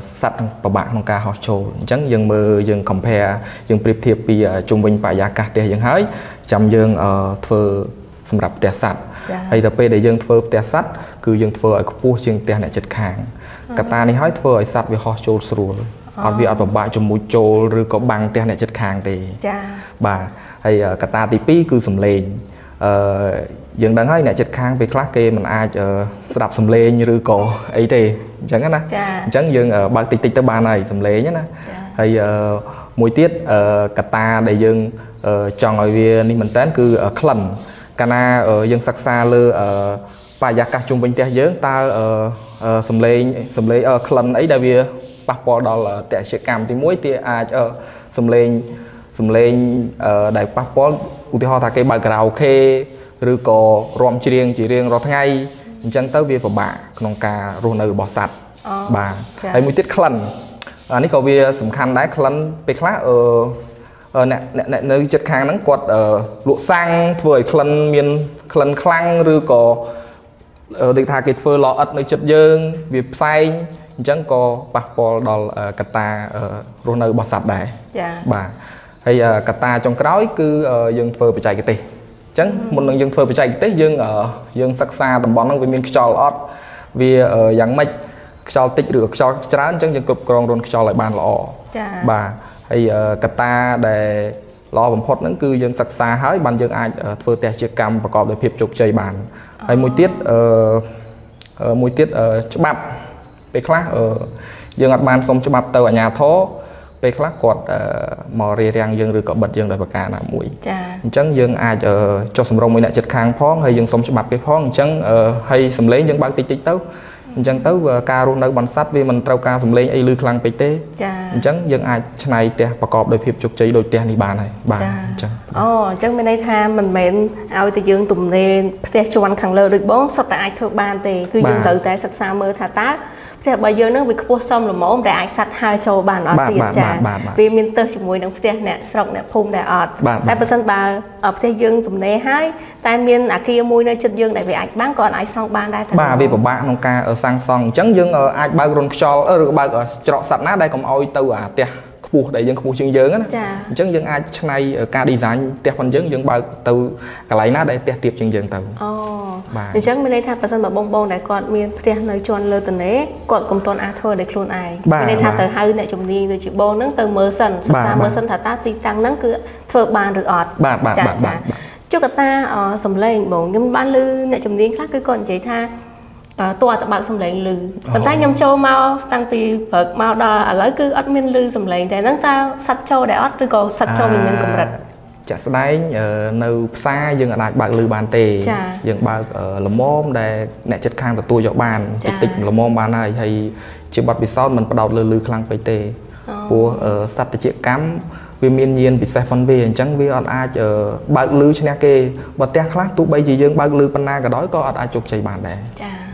sạch và bạn không ca họ trồ chẳng dân mơ dân compare dân priệp thiệp vì trung bình phải giá cả tè dân hỏi chăm dân phơ sầm rập tè sạch hay tập để dân phơ tè sạch cứ dân phơ ở khu chương tè này chật khang cả ta này hỏi phơ ở sạch vì họ trồ sùn ở vì ở bà bãi trong mũi trồ rồi có bằng tên này chất kháng thì bà hay cả ta tí phí cứ xùm lên dân đang hay này chất kháng về khá kê mình ai đạp xùm lên như rư cổ ấy thì chẳng hạn á chẳng dân ở bác tích tích tới bà này xùm lên nhá hay mùi tiết cả ta để dân chọn ở vì mình tên cứ ở khẩn cả na dân sắc xa lư ở bà giá các chung bình tế dân ta xùm lên ở khẩn ấy đã vì bác bỏ đó là tệ sẽ cảm thì mỗi tia ai cho xùm lên đại bác bỏ ưu tiên họ thà cái bài gạo khê rư cò ròm chỉ riêng rõ ngay chẳng tới việc của bà nông cà ruộng nở bỏ sạch bà ấy mũi tiết khăn anh ấy có việc sủng khăn đái khăn bê khá nè nơi chất khang nắng quạt lụa sang với khăn miền khăn khăn rư cò để thà cái phơi lọ ất nơi chất dương việc xanh chẳng có bác bỏ đó cả ta rô nơ bỏ sạch đấy bà hay cả ta trong cái cứ dân phơi phải chạy cái tê chẳng một lần dân phơi phải chạy cái tê dân ở dân sắc xa tầm bón với miền tròn lót vì dạng mạch cho tích được cho trán chân chân cục con rôn cho lại bàn lọ bà hay ta để lọ bấm phốt những cư dân sạch xa hết bàn dân ai vừa tè chia cam và còn để hiệp chụp chơi bàn hay mùi tiết chụp bắp về khác ở dân ăn bàn xong chụp bắp tàu ở nhà thố về khác còn mò rì rang dân rồi có bật dân đời bạc cả là mũi chân dân ai cho sầm rong mới lại chật khang phong hay dân xong chụp bắp cái phong chân hay sầm lấy dân bán tích tấu chẳng tới ca run đâu bằng sắt vì mình trao ca sầm lên ai lư khăn bị té chẳng dân ai này tiền và cọp đôi hiệp chụp chơi đôi tiền thì bà này bà chẳng chẳng bên đây tha mình mến ao từ dương tụm lên tiền cho anh khẳng lơ được bốn sắp tại ai thuộc ban thì cứ dương tự tại sạch xa mơ thà tác thì bây giờ nó bị cua xong là mẫu để ai sạch hai cho bàn ở tiền trà vì mình từ mùi nắng tiền nè sọc nè phun nè ọt tại bờ sân bà ở thế dương tụm này hai tại miền ở kia mùi nơi chân dương này vì ai bán còn ai xong ban đây bà vì bạn nông ca ở sang song chẳng dưng ai bao run cho rồi bao trọ sạch nát đây còn oi tàu à tiệt buộc để dân không chương dướng á chẳng dưng ai trong này ca design tiệt phần dướng dân bao từ cả lấy nát đây tiệt tiệp chương dướng tàu thì chẳng bên đây tha person mà bông bông này còn miền tiệt nơi chọn lơ từ đấy còn cùng toàn à thôi để luôn ai bên đây tha từ hai này chồng đi rồi chịu bông nắng từ mơ sần xa mơ sần thả ta tì tăng nắng cứ thợ bàn được ọt cho cả ta sầm lên bổ nhưng ban lư này chồng đi khác cứ còn chế tha tua tập bạn sầm lệnh lư, còn ta nhâm châu mau tăng tùy phật mau đo lỡ cứ ớt miên lư sầm lệnh thì nắng ta sạch châu để ớt rồi còn sạch châu mình cũng rạch. Chả đấy nấu xa dừng ở lại bạn lư bàn tề, dừng bạn làm mồm để nẹt chất khang từ tôi dọc bàn, tịch làm mồm bàn này hay chỉ bật bị sót mình bắt đầu lư khang phải tề, của sạch từ chiếc cắm. Vì miên nhiên bị xe phân về chẳng vì ọt ai chờ bác lưu cho nha kê và tè khác tụ bây gì dương bác lưu bánh na cả đói có ọt ai chụp chạy bàn đẻ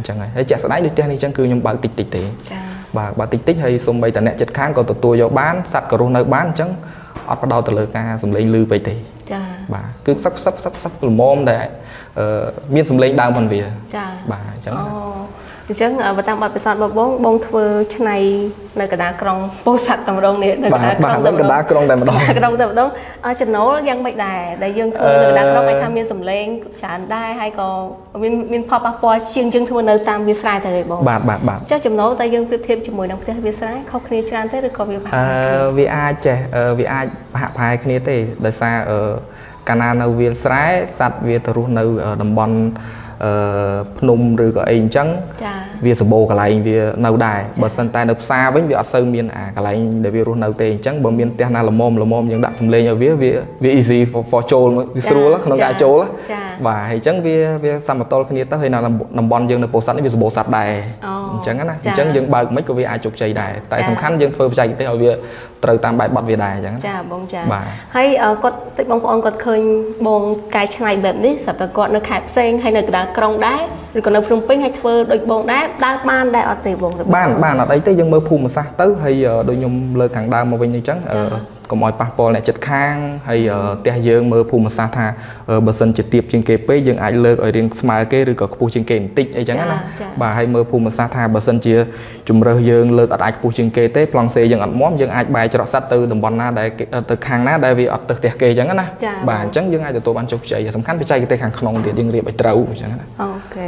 chẳng ấy chả sẽ đánh được tên đi chẳng cư nhưng bác tích tích tế và bác tích tích hay xung bây tà nẹ chật kháng còn tụi tôi do bán sạch cà rô nơi bán chẳng ọt bắt đầu tà lơ ca xung lên lưu bây tế và cứ sắp mồm để miên xung lên đau phần về bà chẳng chứ và tăng bạc bạc bông bông thưa chỗ này là cái đá còng bô sạch tầm đông này là cái đá còng tầm đông chân nấu giang bạch đài đại dương thưa đá còng bạch tham miên sầm lên chán đai hay có miên pop up poi chiên dương thưa nơi tam biên sai thời bông bạc chắc chân nấu đại dương thêm cho mùi nóng thêm biên sai không kia chán thế được có việc vì ai trẻ vì ai hạ phái kia thì đời xa ở canada biên sai sạch biên từ nơi ở đồng bằng nôm rồi có anh trắng vì số bồ cả lại vì nấu đài bờ sân tay nộp xa với việc ở sơn miền cả lại để vì luôn nấu tiền trắng bờ miền tây na là mồm nhưng đã xung lên ở vì easy for trâu vì sưu lắm không gà trâu lắm và hay trắng vì sao mà to cái này hay nào làm bon dương là bồ sắt vì số bồ sắt đài trắng á na trắng dương bao mấy cái vì ai chụp chạy đài tại sầm khăn dương phơi chạy tới ở vì từ tam bài bật về đài chẳng bông hay con tịch bông con khơi bông cái này bẹn đấy sập là con nó khẹp sen hay là cái đá còng đá rồi còn nó phun pin hay phơi đôi bông đá đá ban đá ở từ bông được ban ở đây tới dân mơ phù mà sao tới hay đôi nhom lơ thẳng đa màu vàng như trắng còn mọi passport này chật khang hay tây dương mơ phù mà sao tha bờ sân chật tiệp trên kẹp ấy dân ai lơ ở riêng smile kê rồi có phù trên kẹp tịt ấy chẳng á bà hay mơ phù mà sao tha bờ sân chia chùm rơ dương lơ ở ai phù trên kẹp tế plong xe dân ăn móm dân ai bài cho sát từ đồng bọn na đại từ hàng na đại vì ở từ tè kê chẳng á na bà chẳng dân ai từ tổ ban chụp chạy sầm khăn bị chạy cái tây hàng khong thì dân riệp bạch trâu chẳng á ok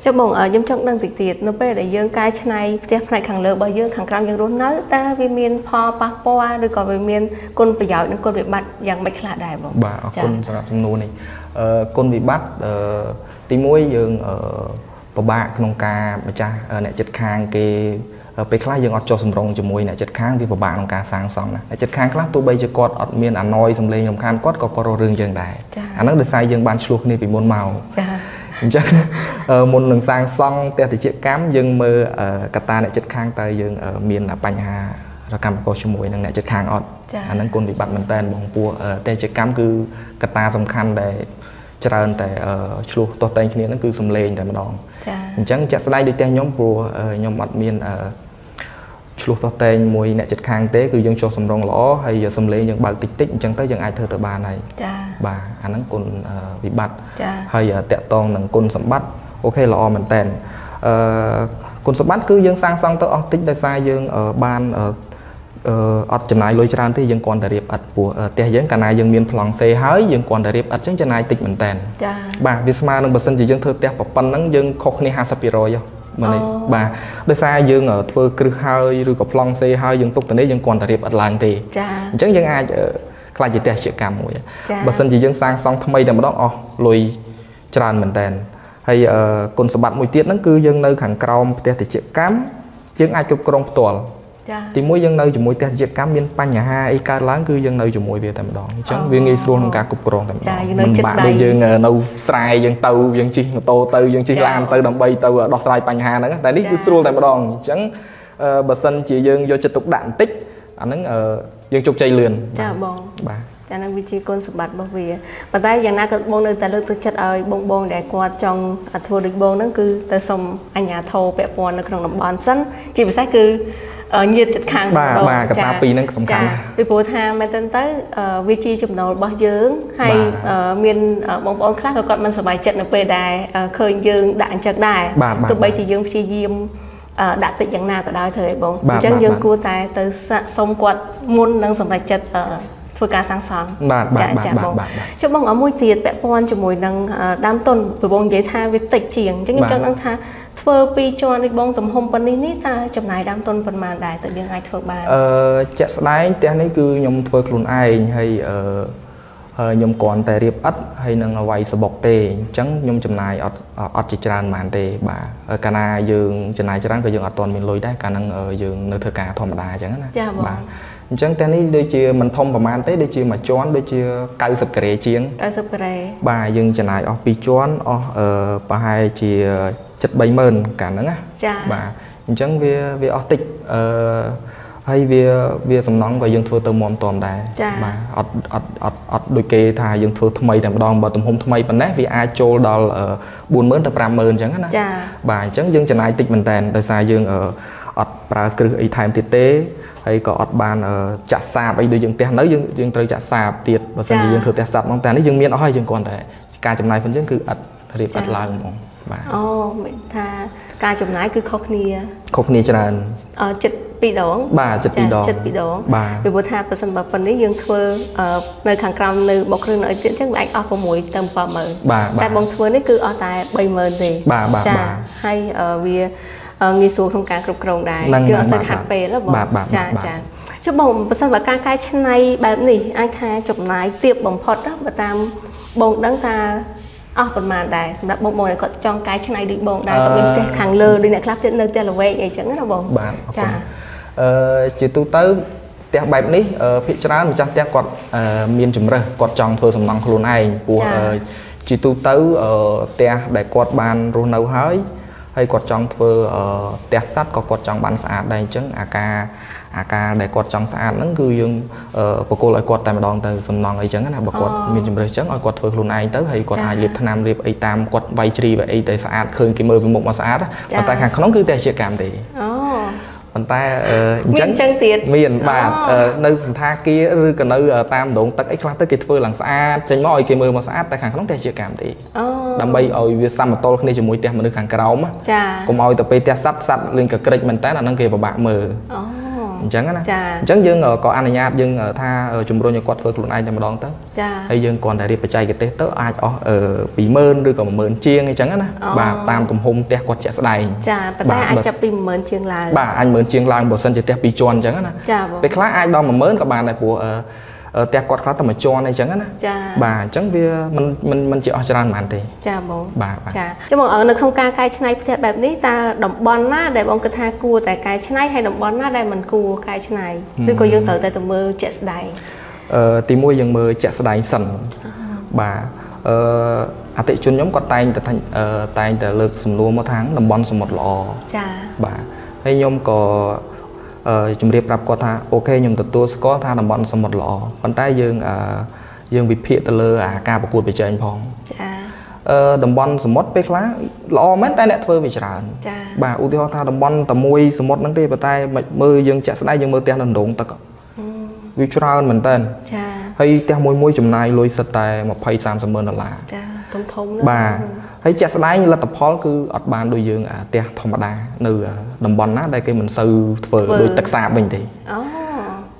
cho bọn ở nhóm trong đang tiệt tiệt nó bây để dân cái này tè này hàng lơ bờ dân hàng cam dân rốn nấu ta vitamin po papoa rồi còn vitamin côn bị giỏi nó côn bị bạch dạng bạch là đại bọn bà côn sản phẩm nô này côn bị bạch tí mũi dân ở bà không ca bà cha này chật khang kê bây khá dương ọt cho sầm rong cho mùi này chất kháng vì bà nông ca sang xong này chất kháng khác tôi bây giờ cọt ọt miên ăn noi xong lên nông khan cọt có rô rương dương đài anh nó được sai dương ban chuộc này vì môn màu chắc môn đường sang xong thì chiếc cám dương mơ cà ta này chất kháng tay dương ở miền là bành hà ra cam có cho mùi này chất kháng ọt anh nó còn bị bắt mình tên bằng bùa tên chiếc cám cứ cà ta xong khăn để tràn tại chuột to tay kia nó cứ sầm lên tại một đòn chẳng chặt slide đi theo nhóm bùa nhóm mặt miền chuột to tay mùi nẹt chật khang tế cứ dân cho sầm rong lõ hay giờ sầm lên những bạn tích tích chẳng tới dân ai thơ tờ bà này bà anh nắng cồn bị bắt hay tẹt tòn nắng cồn sầm bắt ok lọ mình tèn cồn sầm bắt cứ dân sang sang tới tích đại sai dân ở ban ở ọt chấm này lôi tràn thì dân còn đại điệp ắt của tây dân cả này dân miền phong xe hái dân còn đại điệp ắt chứng cho này tịch mình tèn bà Visma nông bờ sân chỉ dân thơ tây và pan nắng dân khóc này ha sapiro mà này bà đời xa dương ở phơi cứ hơi rồi có plong xe hơi dương túc từ đấy dương còn thời điểm ở làng thì chẳng dương ai lại chỉ để chịu cảm mũi bà sinh chỉ dương sang xong tham mây đầm đó lùi tràn mình đèn hay còn sập bạt mũi tiết nó cứ dương nơi hàng còng để chịu cảm dương ai chụp còng tuột thì mỗi dân nơi chụp mũi để chịu cảm biến pan nhà hai cái láng cứ dân nơi chụp mũi về tầm đó chẳng viên nghi luôn cả cục còng tầm đó mình bạn đây dương nâu sài dương tàu dương chi tô tàu dương chi làm tàu đầm bay tàu đọt sài pan nhà hai nữa tại đấy cứ luôn tầm đó chẳng bà sinh chỉ dương do chụp tục đạn tích anh ở dương chụp chay liền cho nên vị trí con sập bạt bao vì và tại giờ na cái bông nơi ta được thực chất ơi bông bông để qua trong thua được bông nó cứ ta xong anh nhà thâu bẹp bòn nó còn làm bòn sẵn chỉ phải cứ nhiệt chật khang bà cái ta pin nó cũng khang vì bố tham mà tên tới vị trí chụp đầu bao dướng hay miền bông bông khác có còn mình sập bài chật nó về đài khơi dướng đạn chật đài tụi bây chỉ dướng chi diêm đã tự dạng nào cả đôi thời bông chẳng dướng cua tài tới xong quật muốn nâng sập bài chật vừa cả sáng sáng cho bông ở môi tiệt bẹp con cho mùi năng đam tuần vừa bông giấy tha với tịch triển cho những cho năng tha phơ pi cho đi bông tầm hôm bên ní ta chồng này đam tuần phần màn đại tự nhiên ai phơ ba chợ đấy té đấy cứ nhom phơ luôn ai hay nhom còn tài riệp ất hay năng vay sờ bọc tê trắng nhom chồng này ọt chỉ tràn màn tê bà cana dương chồng này trắng cái dương ọt toàn mình lôi đấy cả năng dương nơi thơ cả thòm đà chẳng nè chẳng tên ấy đôi chia mình thông và man tới đôi chia mà chón đôi chia cay sập kề chiến bà dừng chân này ở pi chón ở bà hai chia chất bay mơn cả nữa bà chẳng về ở tịch hay về sầm nóng và dừng thua từ mồm tòm đài bà ở đôi kề thay dừng thua thay đầm đòn bà tụm hôm thay bà nét vì ai trôi đòn ở buồn mướn tập ram mơn chẳng á bà chẳng dừng chân này tịch mình tèn đời xa dừng ở bà cứ ấy thay tiệt tế hay có ọt bàn ở chả sạp ấy đôi dương tè nới dương trời chả sạp tiệt và sân dương thừa tè sạp mong tè nấy dương miên oi dương còn tè ca chấm này phần dương cứ ật riệp ật lại mong bà mình tha ca chấm này cứ khóc nia cho nên chật bị đón bà chật bị đón vì bố tha và sân bà phần đấy dương thưa nơi khang cam nơi bọc rừng nơi chuyện chắc là anh ở có mũi tầm vào mờ tại bông thưa đấy cứ ở tại bay mờ gì bà hay vì nghi xuống không cá cục rồng đài chưa ở sân hạt về lớp bò cho bồng sân và ca chân này bạn gì anh tha chụp lái tiệp bồng phật đó và tam bồng đang ta còn mà đài xong đặt bồng bồng này còn trong cái chân này đi bồng đài còn bên hàng lơ đi lại clap trên nơi tên là vậy ngày chẳng là bồng chỉ tu tới tiệp bài này phía trên đó mình chắc tiệp còn miền chủng rồi còn trong thơ sầm nòng luôn này của chỉ tu tới tiệp đại quạt bàn rồi nấu hái hay quạt trong phơi tép sắt có quạt trong bán sạt đây chứng AK để quạt trong sạt nó cứ dương bọc cô lại quạt tại một đòn từ sầm nòng ấy chứng là bọc quạt miền trung rồi chứng ở quạt phơi luôn ai tới hay quạt ai liệp thanh nam liệp ấy tam quạt vay trì và ấy tại sạt khơi cái mờ với một mà sạt và tại hàng không cứ tại chia cảm thì còn tại miền trăng tiệt miền bạc nơi tha kia rồi còn nơi tam đống tất ấy qua tới cái phơi làng sạt trên mọi cái mờ mà sạt tại hàng không tại chia cảm thì đâm bay ở việt sam mà to lên cho mũi tép mà được hàng cào mà còn mồi tập tép sắt lên cả kịch mình té là năng kia và bạn mờ chẳng dưng ở có anh nhát dưng ở tha chùm rồi như quạt phơi luôn ai cho mà đón tới hay dưng còn đại điệp chạy cái tép tới ai ở bị mơn rồi còn mơn chiêng hay chẳng á bà tam cùng hôm tép quạt chạy sài bà anh chụp bị mơn chiêng là bà anh mơn chiêng lang bỏ sân chỉ tép bị tròn chẳng á cái khác ai đo mà mơn các bạn này của tép quạt khác tao mà cho này chẳng á bà chẳng vì mình chịu ăn mặn thì bà chứ mà ở nơi không ca cái này tép bẹp ní ta đóng bón á để bông cái tha cua tại cái này hay đóng bón á đây mình cua cái này vì coi dương tử tại tụi mơ chạy sài thì mua dương mơ chạy sài sần bà à tệ chôn nhóm quạt tay ta lực sầm lúa một tháng đóng bón sầm một lọ bà hay nhóm có chúng điệp rập qua tha ok nhưng từ tôi có tha làm bọn xong một lọ còn tay dương bị phệ từ lơ ca bạc cuột bị chơi anh phong đồng bọn số một bê lá lọ mấy tay nẹt phơi bị trả bà ưu tiên tha đồng bọn tầm mui số một nắng tê vào tay mơ dương chặt sải dương mơ tiền làm đống tật vì trả mình tên hay tiền mui chùm này lôi sệt tay mà pay sam sầm mơn là bà hay chặt sải như là tập hall cứ ở bàn đôi dương tiền thầm đà nửa đồng bọn á đây cái mình sư vợ đôi tắc xa mình thì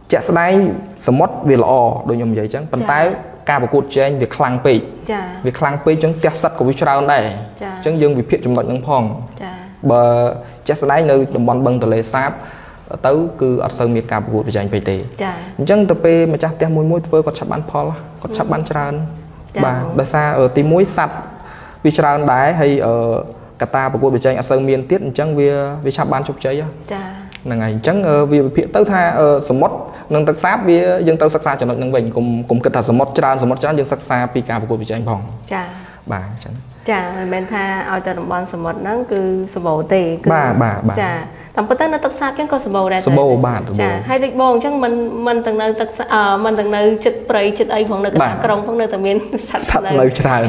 chặt sải sầm mót vì lọ đôi nhom giấy trắng bàn tay ca bạc cuột chơi anh việc lang pì trắng tép sắt của vi trao này trắng dương vì phệ chùm lợn nắng phong bờ chắc sẵn nơi đồng bọn băng tờ sáp tấu cứ ở sân miệt cà bột dành về tề nhưng tập pe mà chắc tem môi môi vơi còn chắp bàn pol còn chắp bàn tràn bà đã xa ở tí mối sạch vì tràn đá hay ở cả ta bột dành ở sân miền tiết chẳng vì chắp bàn chụp chơi là ngày chẳng vì phía tớ tha sớm mót nâng tật sáp vì dân tớ sắc xa cho nó nâng bệnh cùng cùng kết thật sớm mót tràn dân sắc xa vì cà bột dành phòng bà chẳng chả bên tha ở tận bọn sớm mót nó cứ sớm bổ tề bà chả tầm bữa tết nó tật sáp cái con sờ bồ đây sờ bồ bạn hay lịch bồn chắc mình từng nơi tật mình từng nơi chật bầy chật ấy khoảng nơi cái đồng khoảng nơi tầm miền sạch nơi trà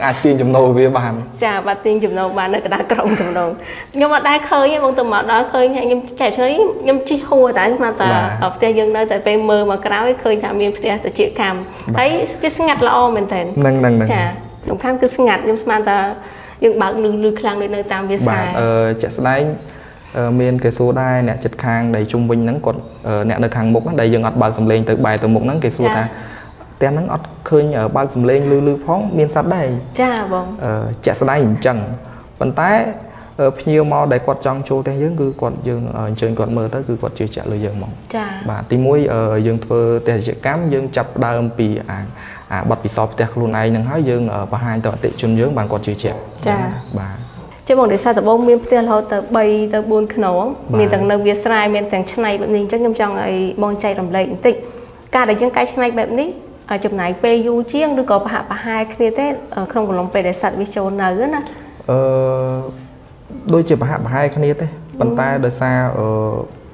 ai tiền chụp nồi với bạn chả bà tiền chụp nồi bạn nơi cái đá đồng chụp nồi nhưng mà đá khơi nhé bọn tụm mọt đó khơi hay nhưng trẻ chơi nhưng chi hô tại mà ta ở tây dương nơi tại tây mơ mà cái áo khơi thả miền tây tại chịu cam thấy cái sinh ngặt lo mình thấy nâng chả sủng khang cứ sinh ngặt nhưng mà ta nhưng bạn lư khang nơi tam việt sai miền cái số đai nè chật khang đầy trung bình nắng cột nè được hàng mục đầy dừng ọt ba dầm lên từ bài từ mục nắng cái số ta té nắng ọt khơi ở ba dầm lên lư phóng miền sát đây cha vâng chẹt đai hình trần vận tái nhiều màu đầy quạt trăng trôi thế nhưng cứ quạt dừng trên quạt mờ tới cứ quạt chưa chẹt lư dừng mỏng và tí mũi dừng phơ té chẹt cám dừng chập đai âm pì bật pì sọp té luôn này nắng hái dừng ở ba hai tọt tệ chun dướng bàn quạt chưa chẹt bà chứ bọn để sao tập bông miền tây họ tập bay tập buôn khổ miền tầng nông việt sai miền tầng chân này bọn mình chắc nhầm chồng ấy bông chạy làm lệnh tịnh cả để những cái chân này bạn nít ở chụp này pe du chiêng đôi có hạ bà hai kia tết không còn lòng pe để sẵn video nào nữa nè đôi chụp hạ bà hai kia tết bàn tay đời xa ở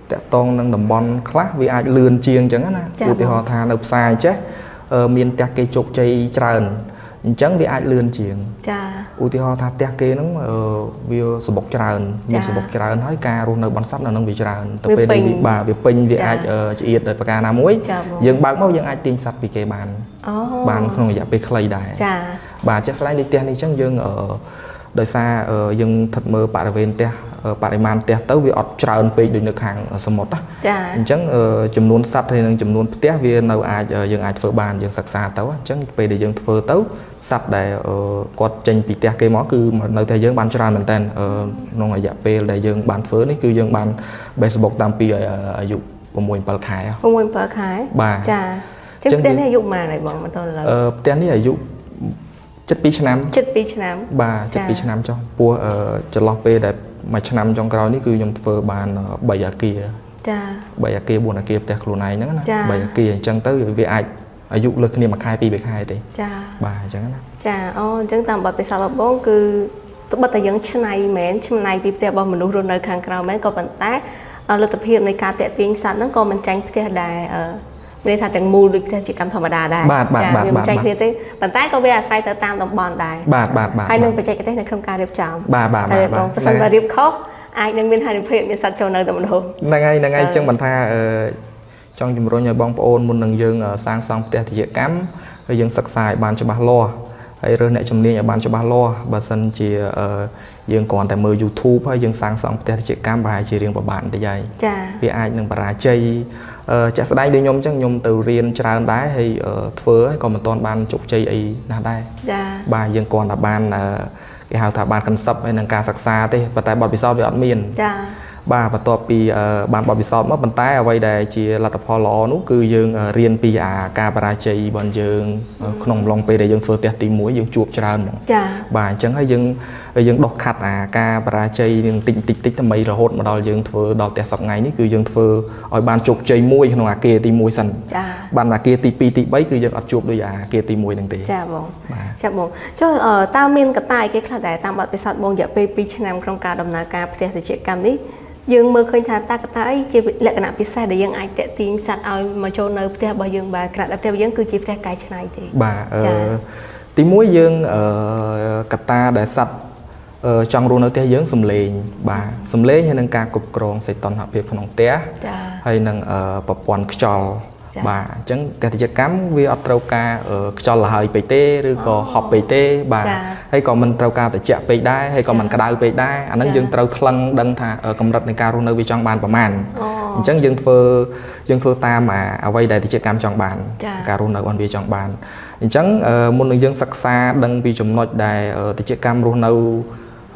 tẹt tông đang đầm bon class vì ai lườn chiêng chẳng nè tụi họ thà nộp sai chứ miền tây cây chụp chơi tràn chẳng vì ai lươn chuyện ưu tiên họ thà tè kê nó vì sụp bọc tràn mình sụp bọc tràn hói ca luôn nơi bắn sắt là nó bị tràn tập về đây bà việc pin việc ai chị Yết đời bà ca nam muối dừng bạc máu dừng ai tin sắt vì kê bàn không phải bị khơi đại bà chắc lại đi tiền đi chẳng dừng ở đời xa dừng thật mơ bà về tè bà để man tè tới vì ọt tràn pin được nước hàng số một đó chẳng chấm nón sắt hay là chấm nón tè vì nào ai dừng ai phơi bàn dừng sạc xa tấu chẳng về để dừng phơi tấu sạch để quạt chanh bị tè cây mó cứ mà nơi thế giới ban tràn mình tên nó là dạ pe để dân ban phớ đấy cứ dân ban baseball tam pi ở dụng của mùi bờ khải bà chà chứ tên này dụng mà này bọn mình toàn là tên này là dụng chất pi nam bà chất pi nam cho pua ở long pe để mà nam trong cái đó đấy cứ dân phơ bàn bảy giờ kia buồn là kia tè khổ này nữa bảy giờ kia chẳng tới vì ai ở dụng lực này mà khai pi bị khai thì bà chẳng đó chẳng tạm bật sao bật bốn cứ bật tại những chân này bị tè bao mình đủ rồi nơi khang cầu mấy con vận tác lực tập hiện này cả tệ tiếng sẵn nó còn mình tránh tè đài ở đây thà tiếng mù được tè chỉ cầm thầm mà đà đài mình tránh tè tới vận tác có vẻ sai tới tam đồng bọn đài hai nương phải chạy cái tết này không ca điệp chồng bà sân và điệp khóc ai đang bên hai điệp hiện bên sẵn cho nơi tầm hồ là ngay chân mình tha trong chùm rồi nhà bong ôn muốn nâng dương sang xong tè thì dễ cắm dương sắc xài bàn cho bà lo hay rồi lại chấm liên ở bàn cho bà lo bà sân chỉ dương còn tại mơ YouTube hay dương sang xong tè thì dễ cắm bài chỉ riêng của bạn để dạy vì ai nâng bà ra chơi chắc đây đi nhom chắc nhom từ riêng tràn đá hay phớ còn một toàn ban chụp chơi ấy là đây bà dương còn là ban cái hào thả bàn cần sập hay nâng ca sắc xa thế và tại bọn vì sao về ăn miền bà và tòa pì bàn bảo bị sọt mất bàn tay ở vây đây chỉ là tập họ lò nút cứ dương riêng pì ca bà chơi bọn dương không lòng pì để dương phơi tẹt tím muối dương chuột tràn bà chẳng hay dương đọt khát ca bà chơi dương tịt mấy là hốt mà đòi dương phơi đòi tẹt sập ngày ní cứ dương phơi ở bàn chuột chơi muối không là kia tím muối sần bàn là kia tí pì tí bấy cứ dương ấp chuột đôi kia tím muối đằng tì chả bông cho ở tao miên cả tay cái là để tao bảo bị sọt bông dạ pì pì trên nam trong ca đồng na ca tẹt thì chuyện cam đi dương mơ khơi thả ta cái chỉ lệ cái nào biết sai để dương ai tệ tin sạch ao mà cho nơi tệ bao dương bà cả đã tệ dương cứ chỉ tệ cái này thì bà tí muối dương cả ta để sạch trong ruộng nơi tệ dương sầm lề bà sầm lề hay nâng ca cục còng xây tòn học việc phòng té hay nâng bập quan trò bà chẳng cái thì chắc cắm vi ở trâu ca cho là hơi bể tê rồi có họp bể tê bà hay còn mình trâu ca phải chạm bể đai hay còn mình cả đau bể đai anh ấy dừng trâu thăng đăng thà cầm đặt này ca luôn ở vị trong bàn của màn chẳng dừng phơ ta mà ở vây đây thì chắc cắm trong bàn ca luôn ở còn vị trong bàn chẳng muốn dừng sắc xa đăng vị trong nội đài thì chắc cắm luôn ở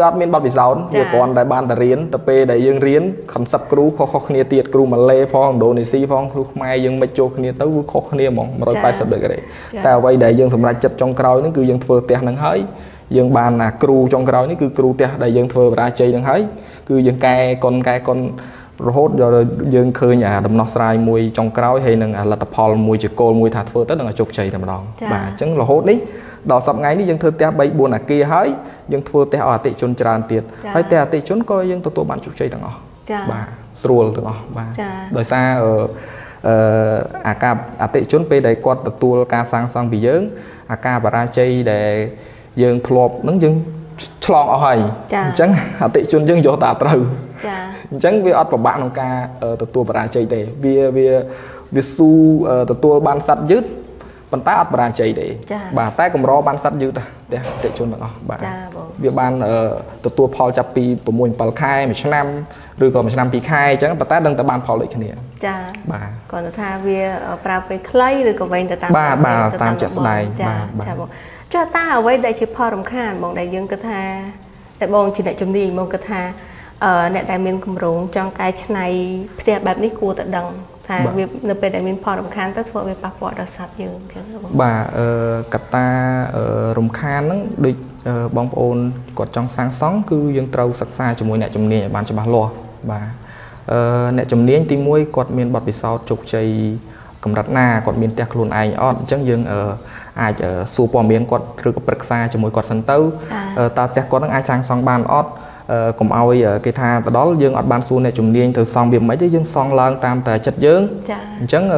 ọt mình bắt bị giáo, vì còn đại ban ta riêng, ta bê đại dân riêng. Khẩm sắp cửu khó khó khăn tiệt cửu mà lê phong, đồ này si phong, cửu mai dân mê chô khăn tiệt tớ khó khăn mong, mà rồi phải sắp được cái đấy. Tại vậy đại dân xong ra chất trong cõi nó cứ dân thơ tía nâng hơi. Dân bàn là cửu trong cõi nó cứ cửu tía đại dân thơ ra chơi nâng hơi. Cứ dân cài con hốt rồi dân khơ nhà đầm nọc sài mùi trong cõi hay nâng là tập hồn mùi chì cô mùi thả thơ tất nâng là chục chày đầm đòn. Bà chứng là hốt đấy. Đó sắp ngay này dân thơ tế bấy buồn ở kia hỏi. Dân thơ tế ở tế chôn tràn tiệt. Hỏi tế ở tế chôn coi dân tố bán chụp cháy đằng đó. Bà srul đằng đó. Đời xa ở tế chôn bê đầy quật tố ca sang sang bì dưỡng. Ở ca bà ra cháy để dân thọp nâng dân chlong ở hồi. Chẳng ở tế chôn dân dỗ tả trâu. Chẳng vì ọt và bạn nông ca tố bà ra cháy để vì su tố bán sát dứt. Bạn ta ọt bà ra cháy đấy. Bà ta cũng rõ bán sát dư ta. Để chôn bằng ọ. Vì bạn tụi tôi phó chạp bì bởi mùi bà khai 1 năm. Rồi còn 1 năm bì khai chẳng bà ta đừng ta bán phó lợi khả nịa. Còn ta thà vì bà bê khlây rồi còn vệnh ta tạm bà bà tạm chạy sắp đầy. Cho ta ở đây đại chế phó rộng khán bọn đại dương cơ thà. Đại bọn chỉ đại chùm đi mong cơ thà. Đại đại miên cầm rộng trong cái chất này. Phía bạp ní cua tận đằng. Thà việc nợ bề đại mình phò rộng khán tất vợ về bạc vợ đọc sạp dường. Bà cặp ta rộng khán nóng địch bóng ôn còn trong sáng sóng cứ dân trâu sạc xa cho mùi nẹ chùm nè bán cho bà lò. Bà nẹ chùm nè tìm mùi quạt miền bọt bị sao chục chày cầm rát nà quạt miền tẹc luôn ai ọt chẳng dường ai xua bò miền quạt rực bật xa cho mùi quạt sân tâu. Ta tẹc quạt nóng ai sang xong bàn ọt. Cũng ai cái tha đó dương ọt ban xuân này chùm niên từ xong việc mấy chứ dương xong lần tam tài chất dương chẳng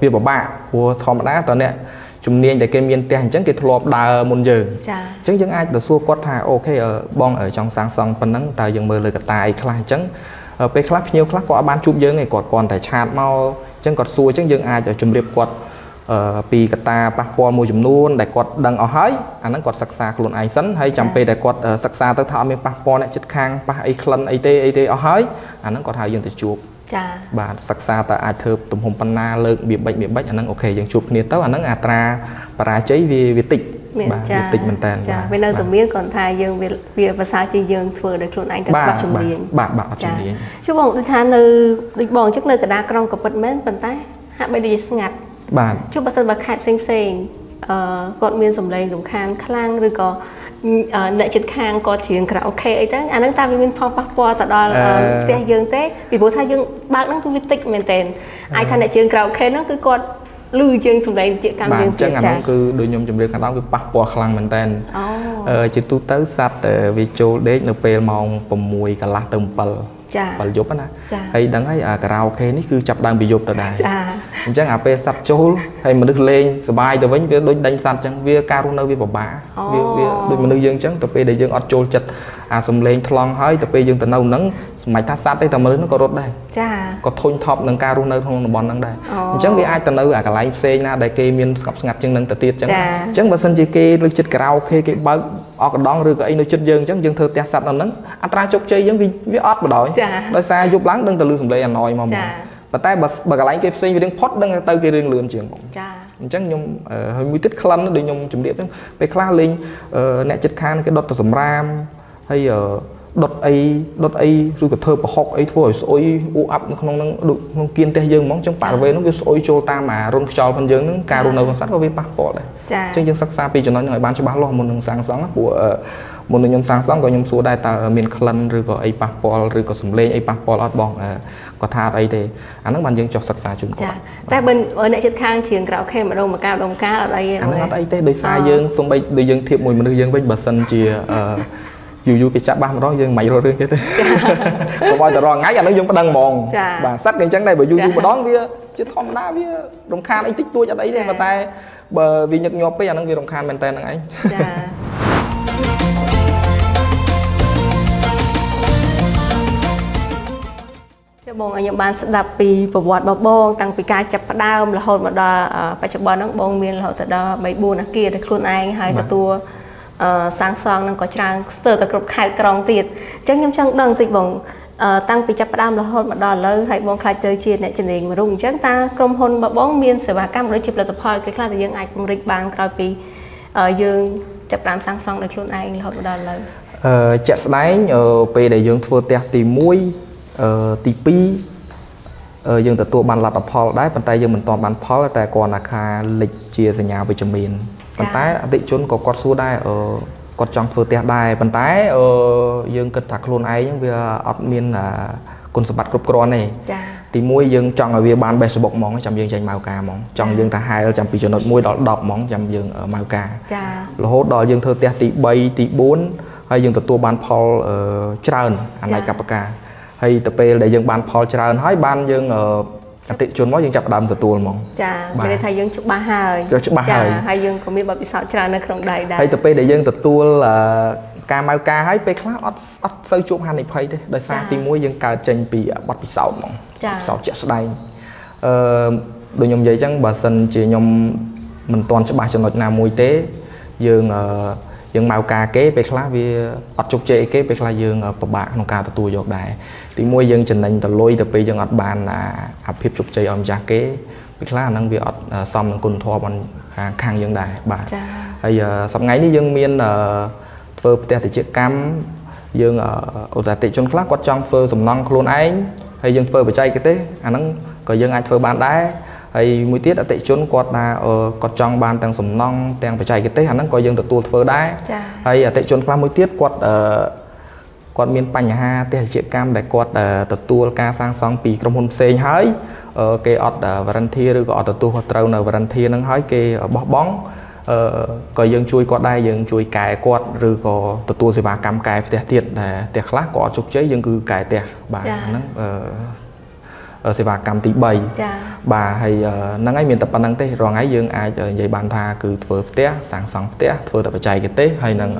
việc bảo bạ của thọ mặt đá tờ nè chùm niên để kê miên tè chẳng cái thọ đà môn giờ chẳng chẳng ai từ xua quát tha ok ở bong ở trong sáng xong phần nắng tài dương mơ lời cả tài khai chẳng pe clap nhiều clap có ban chụp dương này còn tài chạt mau chẳng còn xua chẳng dương ai cho chùm điệp quạt vì cả ta bác qua mùi chùm luôn đại quạt đằng ở hới anh đang quạt sạc xa luôn ai sẵn hay chăm phê đại quạt sạc xa tới thọ mình bác qua lại chất khang bác ấy khăn ấy tê ở hới anh đang quạt hai dân tự chuộc bà sạc xa ta ai thơm tùm hồn bánh na lợn bị bệnh anh đang ok dân chuộc nế tớ anh đang atra bà ra cháy vì tịch bà vì tịch mình tên bên nơi tùm miếng còn thai dân vì bà sao chơi dân thừa được luôn anh ta quạt chùm điên bà ở chùm điên chú bọn thà nư địch bọn chắc nơi cả đa con chúc bà sân bà khai xanh gọn miên dùm lên dùng khang khang rồi có nợ chất khang có chuyện cả ok ấy chứ anh đang ta với mình phong bác qua tại đó là xe dương thế vì bố thay dương bác nó cứ viết tích mình tên ai thay nợ chuyện cả ok nó cứ còn lưu chương dùm lên chuyện cam dương chuyện chẳng cứ đối nhôm chùm lên kháng đó cứ bác qua khăn mình tên chứ tôi tới sát vì chỗ đấy nó về mong bầm mùi cả lá tầm bờ và giúp anh ấy đắng ấy cả rau khé ní cứ chập đang bị giúp tờ đài chẳng à pe sạch chốn hay mà nước lên sờ bay tờ với đôi đánh sạch chẳng vía caro nơi vía bả bả vía đôi mà nước dương chẳng tờ pe để dương ọt chôn chật à sầm lên thon hơi tờ pe dương tờ nâu nắng mày thắt sạch đây tờ mới nó có rốt đây có thôn thọp nâng caro nơi không bòn nâng đây chẳng vì ai tờ nâu à cả lái xe na đại kê miên sập ngặt chẳng nâng tờ tiệt chẳng mà sân chỉ kê đôi chật caro khé cái bớt ọt đón rồi cái nơi chật dương chẳng dương thơ tia sạch nó nắng atra chốc chơi giống vía ọt mà đói đó xa giúp lắng đừng từ lương sùng lê anh nói mong và tay bà cả lãnh cái sinh vì đến phót đang tới cái riêng lương trường chắc nhung hơi mũi tích khăn nó đi nhung chùm điệp về khá linh nẹ chất khan cái đọt tờ sầm ram hay đọt ấy rồi cái thơ bà học ấy thôi xôi u ấp nó kiên tê dương mong chẳng phải về nó cái xôi cho ta mà rung cho phân dương nó cà rung đầu con sắt có với bác bỏ đấy chân chân sắc xa vì cho nó bán cho bác lo một đường sáng sáng của một người nhóm sáng xong có nhóm số đại ta miền khăn rồi có ai bác bò rồi có sầm lên ai bác bò lót bong có tha đây thì anh nó bàn dân cho sạch xa chúng ta tại bên ở nãy chất khang trường gạo khe mà đâu mà cao đồng cá ở đây anh nó đây thế đời xa dân xong bây đời dân thiệp mùi mà đời dân bên bờ sân chìa dù cái chạp ba mà đó dân mày rồi riêng cái thế còn bây giờ rồi ngay anh nó dân phải đăng mòn bà sách cái trắng đây bởi dù mà đón kia chứ thom đá với đồng khan ấy tích tua cho đấy mà tay bờ vì nhật nhọp bây giờ nó vì đồng khan mình tên anh Hãy subscribe cho kênh Ghiền Mì Gõ để không bỏ lỡ Bong anh ban sẽ đập bị bột bong tăng bị cá chập đao là hồn mà đò phải chập bong bong miền là đò mấy buồn ở kia để luôn anh hai cái tua sáng sáng đang có trang sờ cái cục khai tròn tiệt chắc nhóm trang đang tịnh bong tăng bị chập đao là hồn mà đò lơ hay bong khai chơi chuyện này chuyện gì mà rung chắc ta cầm hồn mà bong miền sửa bà cam rồi chụp là tập hỏi cái khai là dương ai cũng rịch bàn rồi bị dương chập đam sáng sáng để luôn anh là hồn mà đò lơ chặt đánh ở về để dương thua tẹt thì mũi TP dương tự tua bàn lạt tập hall đấy bàn tay dương mình toàn bàn hall tại còn là kha lịch chia sẻ nhà với chấm miền bàn tay định chốn có quạt xu đai ở quạt trong phơi tẹt đai bàn tay dương cất thạc luôn ấy những việc ấp miền là côn sập bát cướp con này thì môi dương trong ở việc bàn bè sập bọc móng chấm dương chanh màu cà móng trong dương ta hai là chấm bị cho nó môi đỏ đọp móng chấm dương ở màu cà là hốt đỏ dương thơ tẹt tỷ 7 tỷ 4 hay dương tự tua bàn hall ở trơn anh này cặp cà hay tập để dân ban Paul Charan hỏi ban dân ở thị trường nói dân chập đam từ tuần mong. Chà, để thầy dân chụp ba hời. Chụp ba hời. Hay dân có biết bảo bị sao Charan ở trong đài đài. Hay tập để dân từ tuần là ca mau ca hái pe khác ấp sâu chụp hành này phải đấy. Đời xa tìm mối dân cả trình bị bắt bị sáu mong. Sáu chết đây. Đội nhóm giấy trắng bà sân chỉ nhóm mình toàn cho bà cho nội nam môi tế dân dương màu cà kế về khá vì ọt chục chế kế về khá dương ở bạc nông cà từ tuổi giọt đại thì mỗi dương trình anh từ lôi từ bây giờ ọt bàn là áp hiệp chục chế ông già kế về khá năng việc ọt xong cùng thua bằng khang dương đại bạc bây sắp ngay đi dương miên là phơ thì chiếc cam dương ở tại thị trấn khác có trong phơ sầm non luôn anh hay dương phơ phải chay cái tế anh nắng có dương ai phơ bàn đá hay mũi tiết đã tệ chốn quạt là ở quạt trong bàn tăng sầm non tăng phải chạy cái tết hắn đang coi dương tự tuột phơ đái hay tệ chốn qua mũi tiết quạt ở quạt miền Pành ha tệ triệu cam để quạt tự tuột ca sang song pì trong hôn xe hái ở cái ọt và răn thia rồi gọi tự tuột hoặc trâu nào và răn thia đang hái cái bó bóng coi dương chui quạt đai dương chui cài quạt rồi có tự tuột gì bà cam cài tệ thiệt là tệ khác có trục chế dương cứ cài tệ bà ở bà cầm tí bầy bà hay năng ấy miền tập năng tế rồi ngay dương ai dạy bàn tha cứ vừa té sáng sáng té vừa tập chạy cái tế hay năng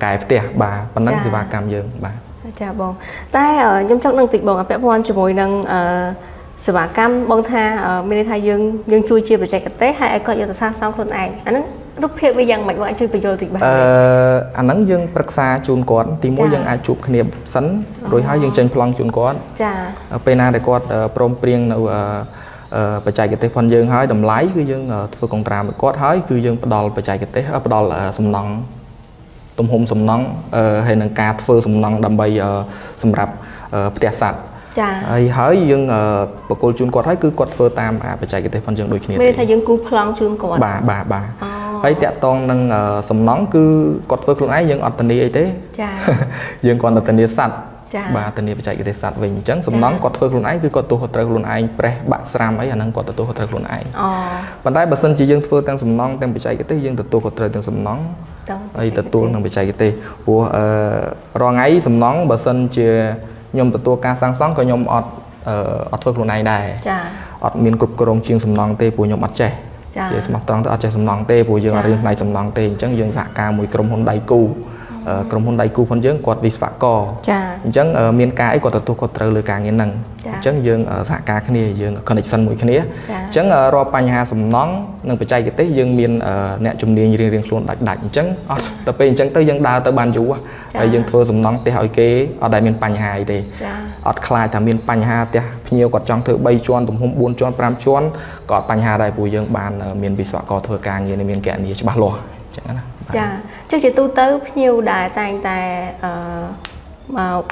cài té bà bàn năng thì bà cầm dương bà chào bông tay ở nhóm trong năng tịch bông ở pep one cho mỗi năng sự bà cam bông tha ở miền Thái dương dương chui chia về chạy cái tế hay ai coi giờ xa sau thuận anh lúc hiện bây giờ mình vẫn chưa bây giờ tịch bông anh năng dương bậc xa chun con thì mỗi dương ai chụp niệm sắn rồi hai dương tranh phong chun con pena để con prom prieng nào phải chạy cái tế phong dương hái đầm lái cứ dương vừa còn trà một con hái cứ dương bắt đầu phải chạy cái tế bắt đầu là sầm nòng tôm hùm sầm nòng hay năng cá phơ sầm nòng đầm bay sầm rạp bẹt sạt hỡi dương bà cô chun quạt hỡi cứ quạt phơ tam phải chạy cái tế phong dương đôi khi này dương cứ phong chun quạt bà ấy tẹt toàn năng sầm nóng cứ quạt phơ con ấy dương ở tận đi ấy dương còn ở tận đi sạt bà tận đi phải chạy cái tế sạt về chẳng sầm nóng quạt phơ con ấy cứ quạt tu hột trâu luôn anh pre bạn sram ấy là năng quạt tu hột trâu luôn anh bàn tay bà sân chỉ dương phơ tăng sầm nóng tăng phải chạy cái tế dương tu hột trâu tăng sầm nóng ấy tẹt tuôn năng phải chạy cái tế của rong ấy sầm nóng bà sân chỉ nhom tự tua ca sáng sáng coi nhom ọt phơi này đài ọt miền cục cồn chiên sầm nòng tê bùi nhom ọt trẻ để sầm nòng tê ọt trẻ sầm nòng tê bùi dương riêng này sầm nòng tê chẳng dương dạ ca mùi cồn hôn đai cù cồn hôn đai cù phân dương quạt vịt phạ cò chẳng miền cá ấy quạt tự tua quạt trời lười càng nghe nằng chẳng dương dạ ca cái này dương connection mùi cái này chẳng ro panh hà sầm nòng nâng phải chạy cái tê dương miền nẹt chùm điên riêng luôn đạch đạch chẳng ọt tập bên chẳng tới dương đa tới bàn chú dương thưa sầm nóng thì hỏi kế ở đây miền Pành Hải thì ở Khai thì miền Pành Hà thì nhiều còn trong thưa bay chôn tụm hôm buôn chôn pram chôn có Pành Hà đây bùi dương bàn miền Vị Xóa có thưa càng như này miền kẹn gì cho bà lò chẳng là chà trước chị tu tới nhiều đại tài tài mà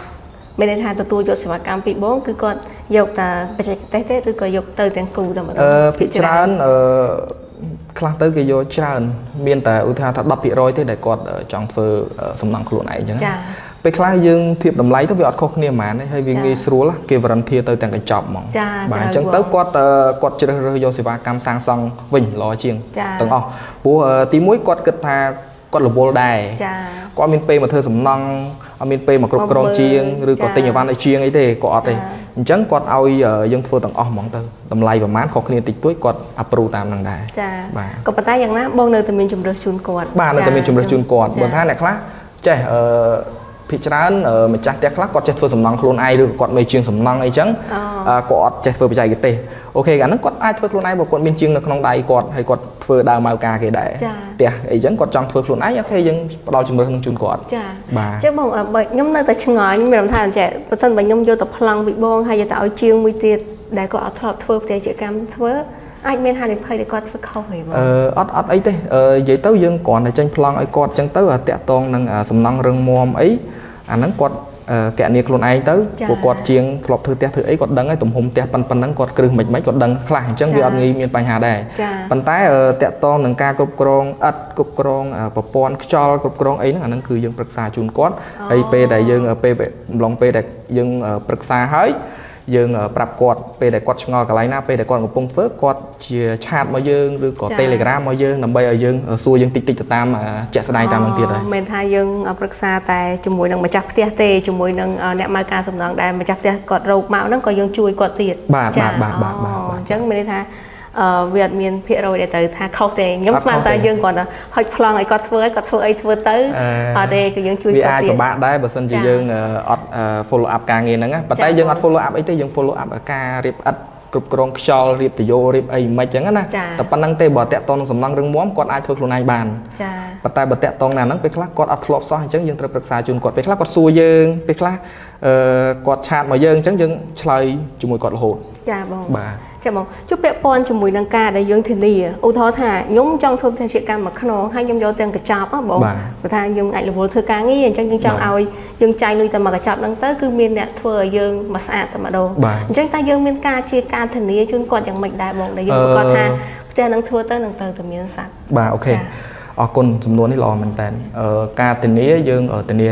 bên hai tôi cho sự cam bị bốn cứ còn dục là bây giờ tết rồi còn dục từ tiền cù rồi mình trán khá tới cái vô tràn miền tại u tha thật đập bị rồi thế để còn trong phơ sầm nặng khổ này chứ bây khá dương thiệp đầm lấy tới việc khó khăn mà hay vì nghi sủa kia vận thiệp tới tận cái chọc mỏng bản chân tới quạt chơi rồi vô sự ba cam sang song vĩnh lo chiêng tầng ông bố tí mũi quạt cật tha quạt là vô đài có miền p mà thơ sầm nặng miền p mà cột còng chiêng rồi có tình văn đại chiêng ấy thế có đây chẳng quạt oi dân phơi tầng ong mỏng tơ tầm lay và mát khó khăn tịch túi quạt apru tam năng đài còn bàn tay rằng đó bao nơi từ mình chụp được chun quạt bà nơi từ mình chụp được chun quạt bàn tay này khác trẻ Phi trán mà chắc tiếc lắm, có chết phơi sầm nắng khôn ai được, có mấy chiên sầm nắng ấy chăng, có chết phơi bây giờ cái tê, ok cả nó có ai phơi khôn ai một con bên chiên là không đầy có hay có phơi đào màu cà cái đại, tiếc ấy chăng có trong phơi khôn ai nhắc thế nhưng đào chừng mới không chun có, bà, chứ bảo bệnh nhóm nơi ta chừng ngói nhưng mà làm thằng trẻ, bản thân bệnh nhóm vô tập lăng bị bong hay giờ tạo chiên mùi tiệt, đại có thợ phơi thì chỉ cam phơi anh bên hai để con phải khâu vậy mà ót ấy thế vậy tới dương còn là tranh plong ấy con chẳng tới tẹt tông năng sầm năng rừng mồm ấy anh nắng con kẹt nhiệt luôn ai tới của con chiên lọp thứ tẹt thứ ấy con đắng ấy tụm hùm tẹt pan nắng con kêu mệt mấy con đắng lại chẳng vì anh nghi miền bài hà đài pan tái tẹt tông năng ca cục krong ắt cục krong popon cho cục krong ấy năng cứ dương bậc xa chun con ấy pe đại dương ở pe lòng pe đại dương bậc xa hỡi dương bạp quạt về để quạt ngò cái na về để quạt một bông phớt quạt chia chat mà dương rồi có telegram mà dương nằm bây ở dương xua dương tịch tam mà chạy sài tam bằng tiền rồi mình thay dương bậc xa tại chùm mùi năng mà chắp tia tê chùm mùi năng nẹm mai ca sầm nắng đài mà chắp tia quạt râu mạo nó có dương chui quạt tiền bà chẳng mình thay Việt miền phía rồi để tới tha khâu thì nhóm mà ta dương còn là hơi phong ấy có thưa ấy thưa tới ở đây cái dương chui có tiền của bạn đấy bớt sân chỉ dương follow up càng nghe nắng á bớt tay dương follow up ấy tới dương follow up ở ca rip at cục krong show rip thì vô rip ấy mấy chẳng á na tập năng tê bỏ tẹt tông sầm năng đừng muốn con ai thưa luôn ai bàn bớt tay bớt tẹt tông là nắng biết khác con at flop so chẳng dương tập bậc xa chun con biết khác con xua dương biết khác con chat mà dương chẳng dương chơi chung một con hồn bà chúc bé con cho mùi năng ca để dương thiên đi ô thó thả nhúng trong thôn thay chị cam mà khăn hay nhung vô tiền cái chạp á bộ và thay nhung ảnh là vô thừa cá nghĩ trong dương trong ao dương trai nuôi tầm mà cái chạp đang tới cứ miên đẹp thừa dương mà sạch tầm mà đồ chúng ta dương miên ca chia ca thiên đi chun còn chẳng mệnh đại bộ để dương con tha tiền đang thừa tới đang từ từ miên sạch bà ok ở con sầm luôn đi lò mình tàn ca thiên đi dương ở thiên đi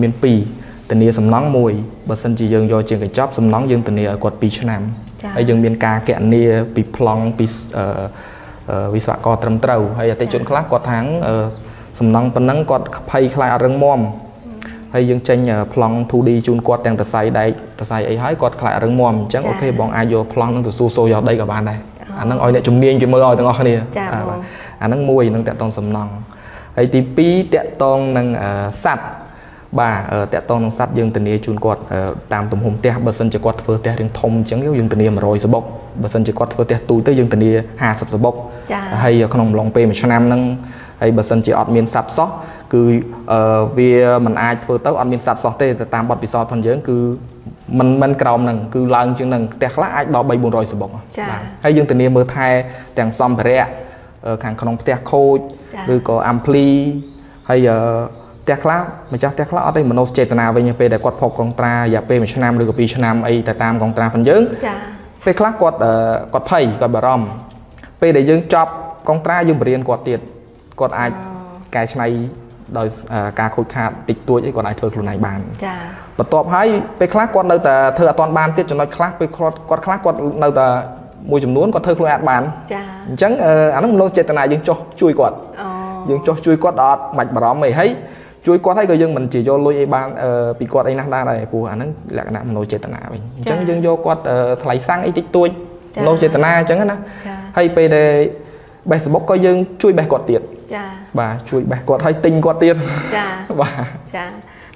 miên pì thiên đi sầm nắng mùi bờ sân chỉ dương do chuyện cái chạp sầm nắng dương thiên đi ở quạt pì cho nam hay dừng biên ca kẹn đi bị plong bị vi soạn co trầm trầu hay là tây chốn khác có tháng sầm nắng phần nắng có phay khai ở rừng mồm hay dừng tranh plong thu đi chun quạt đèn tờ sài ấy hái quạt khai ở rừng mồm chẳng ok bọn ai vô plong đang từ su sôi vào đây các bạn này anh đang oi này chum niên chum mơ oi đang ngó này anh đang mui đang tẹt tông sầm nắng hay tí pi tẹt tông đang sạch bà tẹt tông đang sạch dương tình yêu chun quạt tam tụm hùng tẹt bờ sân chỉ quạt phơi tẹt riêng thông chẳng yếu dương tình yêu mà rồi sập bốc bờ sân chỉ quạt phơi tẹt tui tới dương tình yêu hà sập sập bốc hay không lòng pe mà cho nam năng hay bờ sân chỉ ọt miền sập sót cứ vì mình ai phơi tới ọt miền sập sót tê tam bọt vì sót phần dưỡng cứ mình cầu năng cứ lần chừng năng tẹt lá ai đó bay buồn rồi sập bốc hay dương tình yêu mơ thay tàng xóm bẹt càng không tẹt khôi rồi có ampli hay tẹt lá mà chắc tẹt lá ở đây mình nói chuyện nào về nhà pe để quạt phọc con tra và pe mình cho nam được pe cho nam ấy tại tam con tra phần dưỡng pe lá quạt thầy quạt bà rom pe để dưỡng chọc con tra dưỡng bền quạt tiệt quạt ai cái này đời ca khôi khát tịch tuổi chứ còn ai thôi luôn này bàn và top hai pe lá quạt nơi ta thưa toàn ban tiết cho nói lá pe quạt lá quạt nơi ta môi trường nuốn quạt thưa luôn bàn chẳng anh không nói chuyện nào dưỡng cho chui quạt dưỡng cho chui quạt đó mạch bà rom mày thấy chui quạt thấy người dân mình chỉ cho lôi ban bị quạt ấy nát ra này phù anh ấy là cái nào mình nói chuyện tận nào mình chẳng dân vô quạt thay sang ấy tích tôi nói chuyện tận nào chẳng á hay pd bài sập bóc coi dân chui bài quạt tiền và chui bài quạt hay tinh quạt tiền và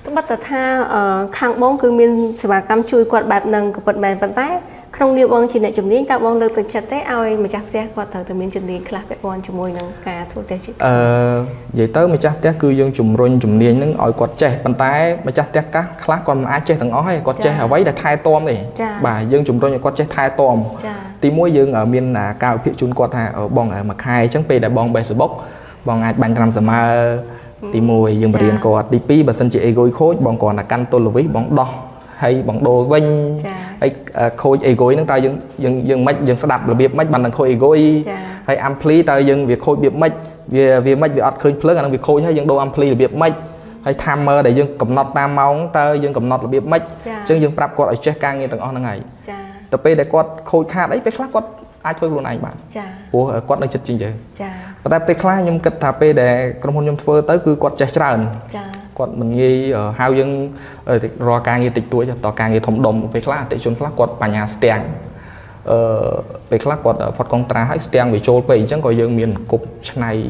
tôi bắt đầu tha khang bóng cứ miên sờ bà cam chui quạt bạp nâng quạt mềm vận tải không điều bóng chỉ để chấm điên tạo bóng được thực chất thế ao mà chắc thế quạt thở từ miên chấm điên là bẹp bóng chùm môi năng cá thu thế chứ vậy tới mà chắc thế cứ dương chùm rôn chùm điên nâng ỏi quạt che bàn tay mà chắc thế cá khác còn ai che thằng ói quạt che ở váy là thai tôm này bà dương chùm rôn quạt che thai tôm tí mũi dương ở miên là cao phía chun quạt thà ở bóng ở mặt hai trắng pe là bóng bè sờ bốc bóng ai bánh làm sờ ma tí mũi dương bền quạt tí pi bà sân chị ego khối bóng còn là căn tôn lối bóng đỏ hay bóng đồ vinh ấy khôi egoi nâng tay dân mạch dân đạp là biệt mạch bằng khôi egoi hay ampli tay dân việc khôi biệt mạch về mạch việc khơi phớt là việc khôi hay dân đồ ampli là biệt mạch hay tham mơ để dân cầm nọt tam máu tay dân cầm nọt là biệt mạch chân dân prap quạt ở che cang như tầng on ngày tập p để quạt khôi khát đấy biết khác quạt ai thôi luôn này bạn của quạt đang chật chình vậy và tập p khác nhưng cật thà p để trong hôn nhung phơ tới cứ quạt che tràn còn mình nghi ở hao dân rồi càng nghi tịch tuổi cho tòa càng nghi thông đồng về khá tại chốn khác quạt bà nhà tiền về khác quạt ở Phật Công Trà hay tiền về trôi về chẳng có dân miền cục này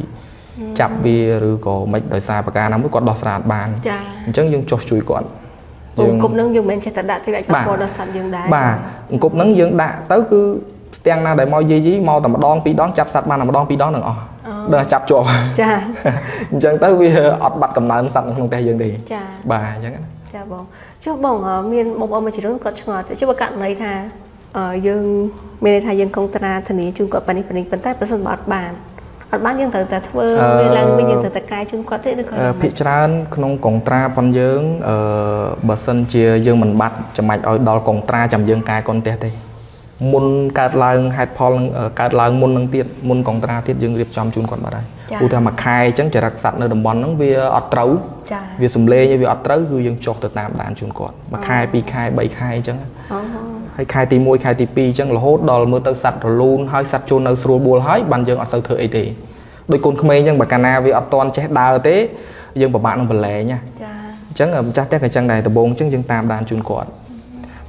chạp bia rồi có mấy đời xa bạc nó mới còn đọt sạt bàn chẳng nhưng cho chui còn cục nâng dương bên trên tận đã thì lại còn đọt sạt dương đá bà cục nâng dương đã tới cứ tiếng na để mau gì gì mau tầm đón pi đón chạp sạt bàn làm đón pi đón được à đờ chạp chỗ chẳng tới vì ọt bật cầm nắm sẵn không tay dương thì bà chẳng chả bông cho bông miền bông ông mà chỉ có ngọt chứ bà cạn lấy thà dương miền này dương công ta thần ý chung cọt bàn tay bớt sân bọt bàn bát bán dương từ từ thưa lăng bên dương từ từ cài chung cọt thế được không? Phía trên không còn tra con dương bớt sân chia dương mình bắt chậm mạch ở đó còn tra chậm dương cài con tê tê muốn cắt lăng hạt phong cắt lăng muốn năng tiết muốn còn tra tiết dương điệp chậm chung cọt vào đây. Cụ thể mà khai chẳng chỉ đặc sản nơi đồng bằng nắng vì ọt trấu vì sùng lê như vì ọt trấu cứ dương chọt từ tạm đạn chung cọt mà khai pi khai bảy khai chẳng hay khai tí môi khai tí pi chẳng là hốt đó là mưa tơ sạch rồi luôn hơi sạch chôn ở sôi bùa hết bàn dương ở sâu thử ấy thì đôi côn khmer nhưng mà cana vì ở toàn chết đào tế dương bà bạn ông bật lệ nha chẳng ở chắc cái chân này từ bốn chứng dương tam đàn chun cọt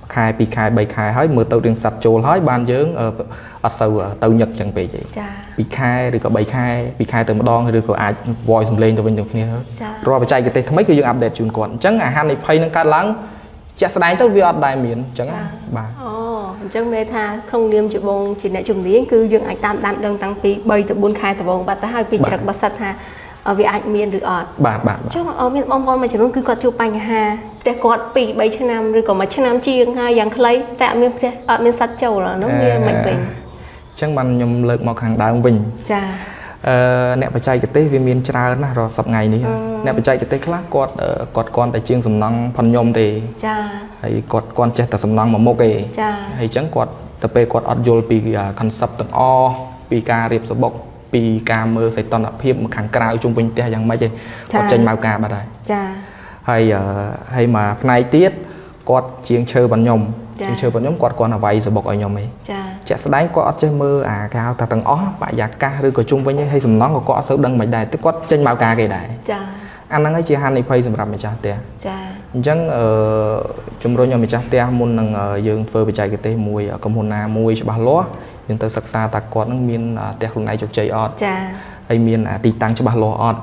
khai pi khai bảy khai hết mưa tơ riêng sạch chôn hết bàn dương ở sâu tàu nhật chẳng về vậy pi khai rồi có bảy khai pi khai từ một đòn rồi có ai voice lên cho bên trong kia hết rồi phải chạy cái tên mấy cái dương update chun cọt chẳng à han này pay nâng cao lắm chắc sáng tới việc đại miền chẳng bà chẳng mê tha không niêm chịu bông chỉ lại chủng lý cứ dương ảnh tam đan đơn tăng phí bay từ buôn khai từ bông bà ta hai phí chặt bát sạch ha ở vì ảnh miền được ở bà chứ ở miền bông con mà chỉ luôn cứ quạt chụp ảnh ha để quạt phí bay trên nam rồi còn mà trên nam chiêng ha dạng lấy tại miền ở miền sạch châu là nó miền mạnh bình chẳng bằng nhầm lực một hàng đào bình nẹp phải chạy cái tết vì miền trà nó rồi sập ngày này nẹp phải chạy cái tết khác cọt con tại chiêng sầm nang phần nhom thì hay cọt con chết tại sầm nang mà mốc kề hay trắng cọt tập pe cọt ọt dồi pì concept tầng o pì ca riệp số bọc pì ca mơ sài toàn ấp hiệp kháng cao chung vinh tè chẳng mấy gì cọt tranh màu cà bà đây hay hay mà nay tiết cọt chiêng chơi bắn nhom chiêng chơi bắn nhom cọt con là vay số bọc ở nhom ấy chắc sẽ đánh có chơi mơ à cao ta tầng ó bại giặc ca đưa cờ chung với nhau hay sầm nón của cọ sớm đăng mạch đài tức có tranh mạo ca kì đại anh đang ấy chia han này pay sầm rạp mày cha tia chẳng chung rồi nhau mày cha tia muốn năng dương phơi bị chạy cái tê mùi ở cầm hồn na mùi cho bà lúa nhưng ta sặc xa ta còn năng miên tia hôm nay chụp chơi ọt hay miên tì tăng cho bà lúa ọt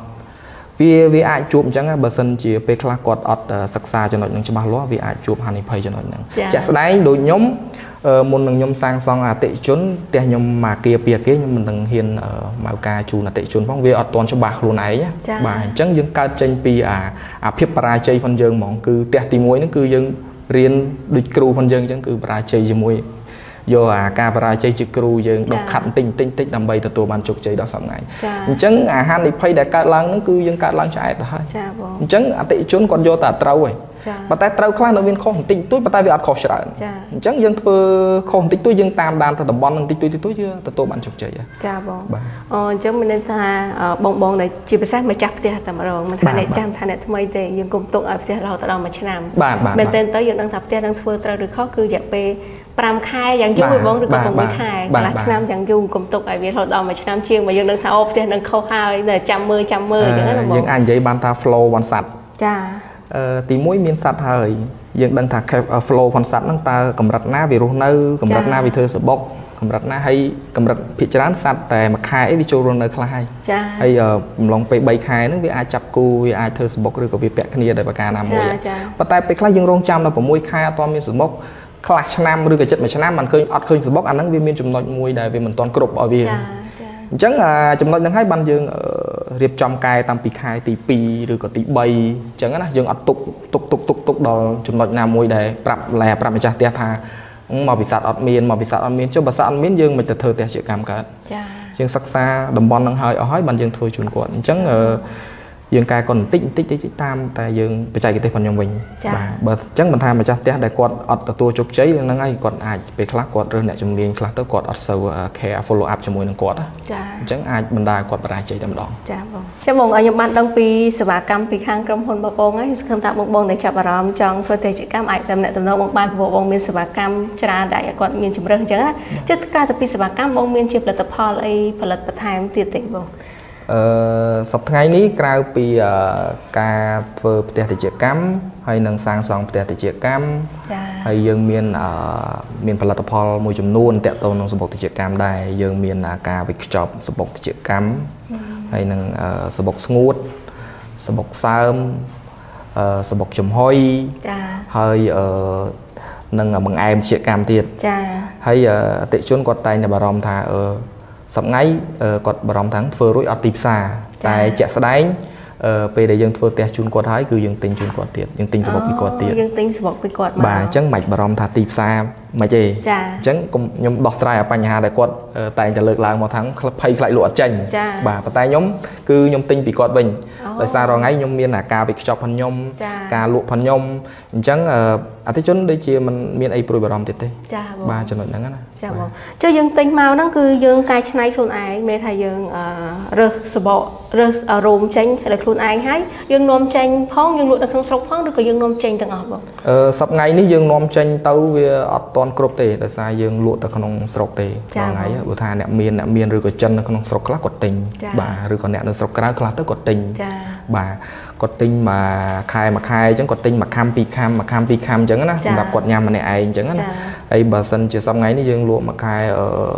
vì vì ai chụp chẳng bờ sân chỉ pe khla cọt ọt sặc xa cho nó những cho bà lúa vì ai chụp han này pay cho nó những chắc sẽ đánh đôi nhóm môn nâng nhóm sang xong à tệ chốn tệ nhóm mà kia bìa kia nhưng mình nâng hiền ở mạo ca chu là tệ chốn phong vi ở toàn cho bạc luôn ấy nhá bà chẳng những ca tranh pi à phép para chơi phân dương mỏng cứ tệ tìm muối nó cứ dương riêng địch kêu phân dương chẳng cứ para chơi gì muối do ca para chơi chữ kêu dương đọc khẩn tinh tinh tích làm bay từ tổ bàn chục chơi đó sầm ngày chẳng à han đi phay đại ca lang nó cứ dương ca lang trái thôi chẳng à tệ chốn còn do tạt trâu ấy bà ta trâu khá nó viên khó hồng tinh túi bà ta vì ọt khó sẵn chẳng dân thơ khó hồng tinh túi dân tam đàn thật là bọn tinh túi chưa thật tôi bạn chụp chơi chà bông chẳng mình nên thà bông bông này chỉ bà sát mà chắc thì hả mà rồi mình thà này chăm thà này thầm mây thì dân cùng tụng ở phía lâu tạo đồng mà chẳng làm mình tên tới dân đang thập tia đang thơ trâu được khó cư dạc bê pram khai dân dư mùi bông được còn mấy khai là chẳng làm dân dư cùng tụng ở phía lâu đồng mà chẳng làm chiêng mà dân đang thà ốp thì đang khâu hao chăm mơ tí mũi miên sạch hơi dân đang thả flow con sạch nâng ta cầm rạch ná vì rô nâu cầm rạch ná vì thơ sở bốc cầm rạch ná hay cầm rạch phía trán sạch tè mà khai vì chô rô nâu khai hay lòng bày bày khai nâng vì ai chạp cú vì ai thơ sở bốc rồi có việc bẹt khnia đời bà ca nà mùi và tại bày khai dân rôn chăm là bà mũi khai à toàn miên sở bốc khai chá nam đưa cái chất mà chá nam mình khơi ọt khơi sở bốc anh nâng vì miên chùm nội mùi đời vì mình toàn cục ở vì chẳng là chùm nội nâng hai ban dương riệp trong cài tam pi khai tí pi rồi có tí bay chẳng hạn dương tục tục tục tục tục đó chụp nội nam môi để bạp lè bạp mày cha tia tha mà bị sạt ọt miên cho bà sạt miên dương mày thật thơ tia chịu cảm cả dương sắc xa đầm bon đang hơi ở hói bàn dương thôi chuồn cuộn chẳng dương cài còn tích tam tại dương phải chạy cái tay phần nhom mình bà chẳng mình tham mày cha tia để quạt ọt tua chụp cháy là ngay còn ai về khla quạt rồi lại chụp miên khla tới quạt ọt sầu care follow up cho môi nó quạt chẳng ai mình đài quạt bà chạy đầm đỏ chào mừng ở Nhật Bản đăng ký sửa bà cam vì khang cầm hồn bà bông ấy không tạo bông để chào bà rắm trong phơi thể chị cam ảnh tầm lại tầm đâu bông ban bộ bông miên sửa bà cam chả đại quạt miên chụp rừng chẳng á chứ tất cả tập pi sửa bà cam bông miên chụp là tập hall ấy phần lật tập hai tiệt tịnh bông sập ngày ní cào pi cà phơ tiệt thị trường cam hay nâng sang sòng tiệt thị trường cam hay dương miền miền phần lật tập hall môi chụp nôn tiệt tàu nông sập bọc thị trường cam đây dương miền cà vịt chọc sập bọc thị trường cam hay năng sờ bọc ngút sờ bọc sam sờ bọc chùm hôi hơi năng bằng em chia cam thiệt hay tệ chốn quạt tay nhà bà rồng thà sập ngay quạt bà rồng thắng phơi rối ở tiệp xà tại chợ sá đánh về để dân phơi té chun quạt thái cứ dân tình chun quạt tiệt dân tình sờ bọc bị quạt tiệt dân tình sờ bọc bị quạt bà trắng mạch bà rồng thà tiệp xà mà gì trắng cùng nhóm đọt ra ở bàn nhà đại quạt tay trả lời lại một tháng phay lại lụa chành bà tay nhóm cứ nhóm tình bị quạt bình tại sao rồi ngay nhóm miền là cà bị chọc phần nhóm cà lụa phần nhóm trắng à thế chốn đấy chia mình miền ai pro brom tiệt thế bà trả lời nắng á cho dân tình màu nó cứ dân cài chai luôn ai mẹ thầy dân rơ sờ bộ rơ rôm chanh là luôn ai hết dân nom chanh phong dân lụa là không sọc phong được cái dân nom chanh từng ngọt sập ngày ní dân nom chanh tàu về còn cướp tệ là sai dương lụa ta không sọc tệ còn ấy bữa tha nẹm miên rồi còn chân không sọc cát cột tình bà rồi còn nẹm nó sọc cát cát tới cột tình bà cột tình mà khai chẳng cột tình mà cam pi cam chẳng á nè, cột nhám mà này ai chẳng á nè, ấy bà sân chưa xong ấy dương lụa mà khai ở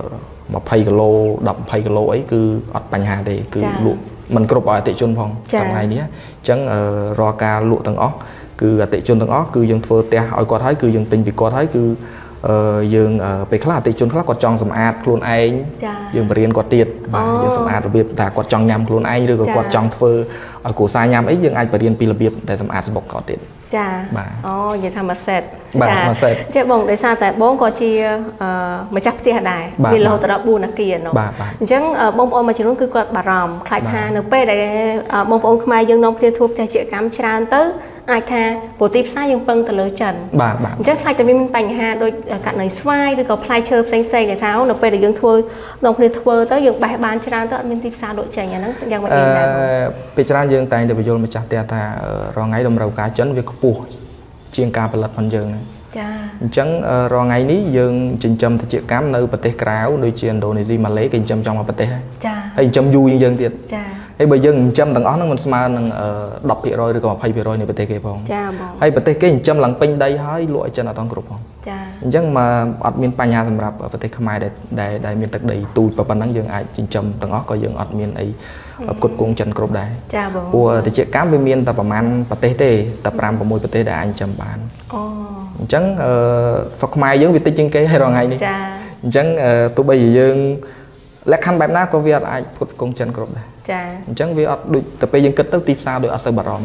mà phay cái lô đập phay cái lô ấy cứ ọt bành hà để cứ lụa mình cướp ở tệ chôn phong xong ngày nhé chẳng ro ca lụa tầng óc cứ tệ chôn tầng óc cứ dương phơ te hỏi có thấy cứ dương tình bị có thấy cứ dương về khá là tị chôn khá là quạt tròn sầm ạt luôn anh dương bờ riên quạt tiệt và dương sầm ạt đặc biệt là quạt tròn nhám luôn anh rồi quạt tròn phơ ở cổ xa nhám ấy dương anh bờ riên pi là biệt tại sầm ạt bọc quạt tiệt bà oh vậy thà mà sệt bà sệt bông để xa tại bông có chi mà chắc tiệt đài vì lâu từ đó buồn là kia nó chẳng bông ôm mà chỉ muốn cứ quạt bà ròm khai tha nước pe để bông ôm mai dương nông kia thuốc trà chữa cám tràn tới ai tha bộ tiếp sai dương phân từ lỡ trần chắc lại từ bên bành hà đôi cạn này xoay từ có play chơi xanh xanh để tháo nước pe để dương thua nông kia thua tới dương bài bàn tràn tới bên tiếp xa đội trẻ nhà nó đang vậy bây tràn dương tay để bây giờ mà chắc tiệt thà rồi ngay đồng đầu cá chấn việc chiên cà bật phần dương chẳng rồi ngày ní dương chỉnh châm thì chiếc cám nơi bật té kéo đôi chiên đồ này gì mà lấy cái châm trong mà bật té hay châm vui dân tiệt hay bây giờ châm tầng ó nó mình smart đọc thì rồi được còn hay rồi này bật té kẹp không hay bật té cái châm lằng pin đây hơi lụi chân ở toàn group không chẳng mà admin panya làm rạp bật té khai để miền tật đầy tui và bản năng dương ai chỉnh châm tầng ó coi dương admin ấy cột cuồng chân group đấy của thì chiếc cám với miền tập man bật té tê tập ram của môi bật té đã anh châm bán chẳng sọc mai giống việc tích chân kế hay rồi ngày đi chẳng tụi bây giờ lẽ khăn bám nát có việc ai phút công chân group này chẳng vì tập bây giờ kết tới tiếp sao được ở sân bà rộn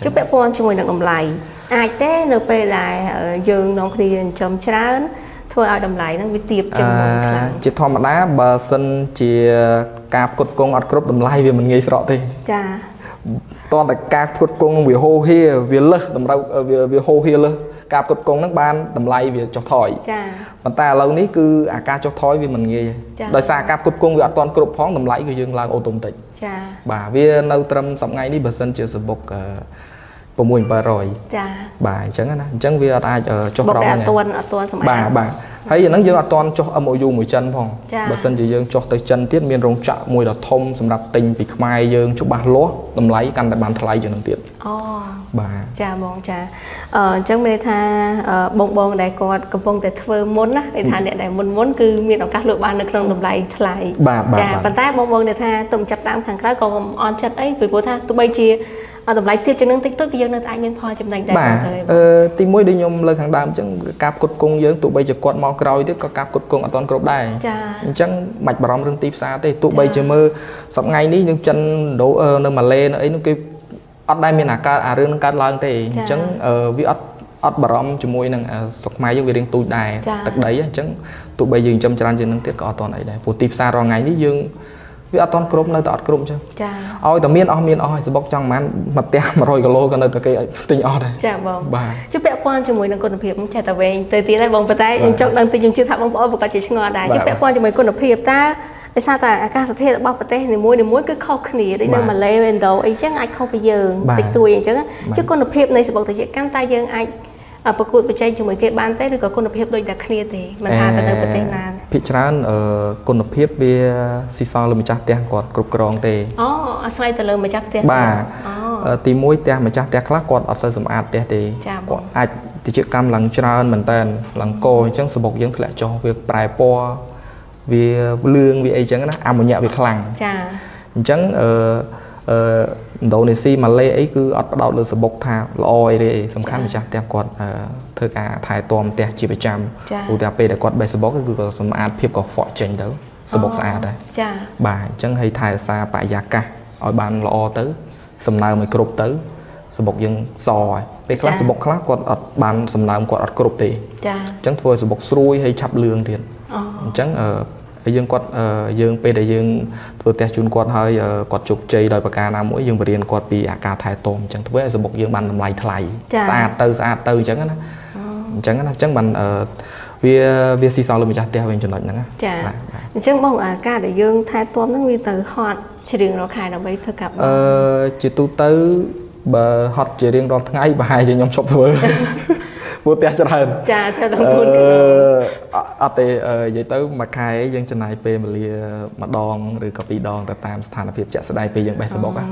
chúc bé con cho người đàn ông lại ai thế nợ bây là dương nó đi chồng trá thôi ai đồng lại nó bị tiệp chân chị thò mặt đá bà sân chị cạp cột công ở group đồng lại vì mình nghe rõ thì toàn là cạp cột công vì hô hia vì lơ đồng rau vì hô hia lơ cạp cột công nước ban đầm lay vì cho thỏi mà ta lâu ní cứ ca cho thỏi vì mình nghe đời xa cạp cột công vì toàn cột phóng đầm lay của dương là ô tùng tịnh bà vì nâu trâm sắm ngay đi bà sân chưa sập bọc của mùi bà rồi bà chẳng vì ai cho rong này bà thấy nó dương toàn cho âm du mùi chân phong bà sân chỉ dương cho tới chân tiết miên rong chạ mùi đỏ thông sầm đập tình bị mai dương cho bà lúa đầm lấy căn đại bàn thay cho nông tiện bà chẳng bên tha bông bông đại con cầm bông để thưa muốn á để tha để muốn cứ miên ở các lựa ban được trong đầm lấy thay bà bàn tay bông bông để tha tụm chặt đám thằng khác còn on chặt ấy vì bố tha tụi bay chia đầm lấy tiếp cho nông tích tức dương nông anh miên phò chấm đánh bà tìm mối đi nhom lên hàng đám chẳng cạp cột cung dương tụi bay chặt quạt mò rồi tức có cạp cột cung ở toàn group đây chẳng mạch bà rong rừng tiếp xa thế tụi bay chưa mơ sắp ngay ní nhưng chân đổ nơi mà lên ấy nó kêu ở đây mình là ca à rừng ca lang thế chẳng vì ở bà rong chỉ môi năng sọc mai với việc riêng tụi đài tật đấy chẳng tụi bay dừng chăm chăn trên nông tiết có toàn ấy đây bộ tiếp xa rồi ngày ní dương vì ở toàn group nơi toàn group chứ ôi tầm miên oi sẽ bóc trong màn mặt tem rồi cái lô cái nơi cái tinh o đây bà chúc bé quan cho mùi năng côn hiệp chạy tàu về tới tí lại vòng vào tay em chọc đang tự dùng chưa thạo bóng bóng và cả chỉ ngò đài chúc bé quan cho mùi côn hiệp ta để sao ta ca sát thế bóc vào tay thì mùi cứ khâu khỉ đấy nơi mà lấy bên đầu ấy chắc anh không bây giờ tịch tuổi chứ côn hiệp này sẽ bóc tới chuyện cam tay dương anh ở bậc cụ bậc trai cho mùi cái ban tết được có côn hiệp đôi đặc khỉ thì mình hà ta đang bậc trai là Phi Trân ở côn hiệp về xì xò là mình chặt tiền quạt cục rong tê. Sai từ lâu mình chặt tiền. Bà, tí mũi tiền mình chặt tiền khác quạt ở sân sầm ạt tiền tê. Quạt ạt thì chiếc cam lằng Trân mình tên lằng cô chẳng số bọc dân lại cho việc bài po, vì lương vì ấy chẳng á, ăn một nhẹ việc lằng. chẳng Indonesia mà lấy ấy cứ ở đâu là bộc thà lòi để sầm khăn chặt đẹp quạt thưa cả thái tôm đẹp chỉ phải chăm u đẹp để quạt bề sầm bộc cứ có sầm ăn phim có phọ chỉnh đó sầm bộc sạch đấy bà chẳng hay thái xa bà già cả ở bàn lò tới sầm nào mới cột tới sầm bộc dân sòi để class sầm bộc class quạt ở bàn sầm nào quạt ở cột thì chẳng thôi sầm bộc xuôi hay chập lương tiền chẳng ở dương quạt dương p để dương tôi test chun quạt hơi quạt chụp chơi đời bạc ca nam mỗi dương bờ điền quạt bị cả thái tôm chẳng thú với số bọc dương bàn làm lại thay xa từ chẳng bàn vì xì xào luôn mình chặt teo mình chuẩn lại nữa chẳng bao cả để dương thái tôm nó nguy từ hot chỉ riêng nó khai nó bây thưa cặp chỉ tu tới bờ hot chỉ riêng đó ngay và hai chỉ nhóm shop thôi vô tè cho thằng cha theo đồng quân vậy tới mặt khai dân trên này về mà lia mà đòn rồi cà phê đòn tại tam sàn là việc chạy xe đai về dân baseball á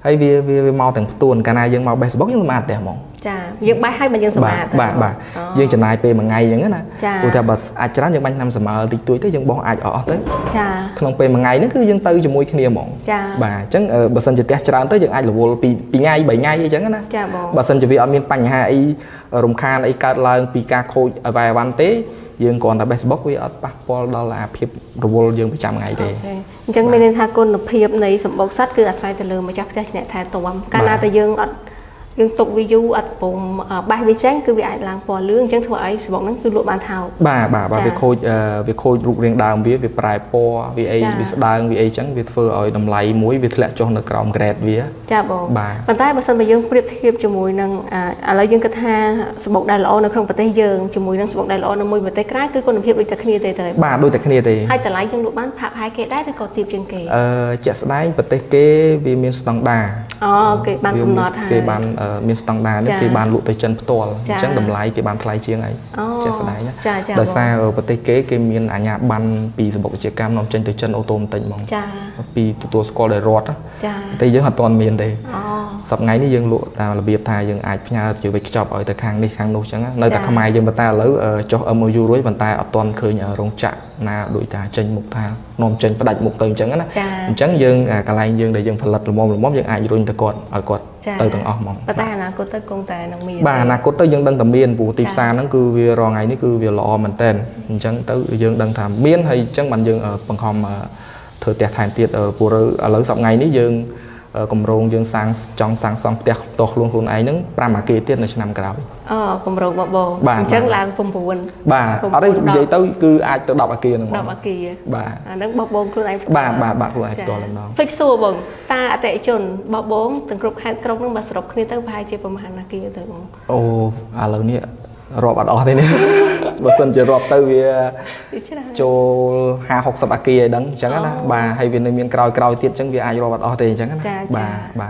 hay vì mau thằng tuần cả này dân mau baseball nhưng mà đẹp mong cha dân bay hay mà dân sầm bà dân trên này về mà ngày dân á nè cha theo bà ai chán dân banh năm sầm ở thì tuổi tới dân bỏ ai ở tới cha không về mà ngày nó cứ dân tư cho môi kia mong cha bà chẳng bà sân chỉ tè chán tới dân ai là vô bị ngay 7 ngày vậy chẳng á nè bà sân chỉ vì ở miền Bắc nhà ai rồng khan ai cắt lại vì ca khôi vài ban tế dương còn là Facebook với Apple đó là phim robot dương phải trăm ngày đấy chẳng mình nên tha con là phim này sầm bọc sắt cứ ở sai từ lừa mà chắc sẽ nhẹ thay tôm Canada dương ở dương tục video ở vùng bay với sáng cứ bị ảnh làm phò lưỡng chẳng thôi ấy bọn nó cứ lụa bàn thảo bà về khôi rụng riêng đào về bài po về ai về đào về ai chẳng về phơi ở đầm lầy muối về lệ cho nó còng gẹt vía cha bà tay bà sân bà dương quyết thiệp cho mùi năng là dương cất ha bọc đài lọ nó không bà tay dương cho mùi năng bọc đài lọ nó mùi bà tay cái cứ con đồng hiệp đôi tay kia tề bà đôi tay kia tề hai tay lái dương lụa bán phạm hai kệ đấy thì còn tiệp trên kệ chả sấy bà tay kê vì miếng sòng đà kệ bàn bàn miền Tây này cái bàn lụt tới chân to chẳng đầm lái cái bàn lái chiêng ấy chắc đấy nhá đời xa ở bờ tây kế cái miền ở nhà ban pì bộ chiếc cam nằm trên tới chân ô tô tỉnh mong pì tụi tôi để rót á tây dưới hạt toàn miền đây sập ngay ní dương lụa là biệt thai dương ai nhà chịu việc chọc ở tới khang đi khang nô chẳng á nơi ta không ai dương bà ta lỡ cho âm mưu rối bàn tay ở toàn khơi nhà rong chạm là đuổi ta chân một thang nằm chân phải đặt một tầng chẳng á chẳng dương cả lai dương để dương phải lật lùm mồm dương ai rồi ta còn ở còn từ tầng mong ta là cô tới công tài năng miền bà là cô tới dân đăng tầm miền vụ tiệp xa nó cứ về rò ngày nó cứ về lọ mình tên chẳng tới dân đăng thảm miền hay chẳng bằng dân ở bằng hòm thời tiết thành tiết ở vụ lỡ sập ngày ní dân cầm rong dân sang trong sang xong tiệc to luôn luôn ấy nứng ra mà kia tiết nó sẽ nằm cả cầm rong bò chẳng là phồng phồng bà ở đây vậy tới cứ ai tới đọc ở kia đọc ở kia bà nắng bò luôn ấy bà luôn ấy toàn làm đâu flexo bừng ta tệ chồn bò bốn từng cục hai cục nắng bà sập khi tới vài chế phẩm hàng kia tới ồ lâu nè rọt bạt ở đây nè bà sân chỉ rọt tới vì cho hà học sập ở kia đắng chẳng á bà hay vì nơi miền cào tiết chẳng vì ai rọt bạt ở đây chẳng á bà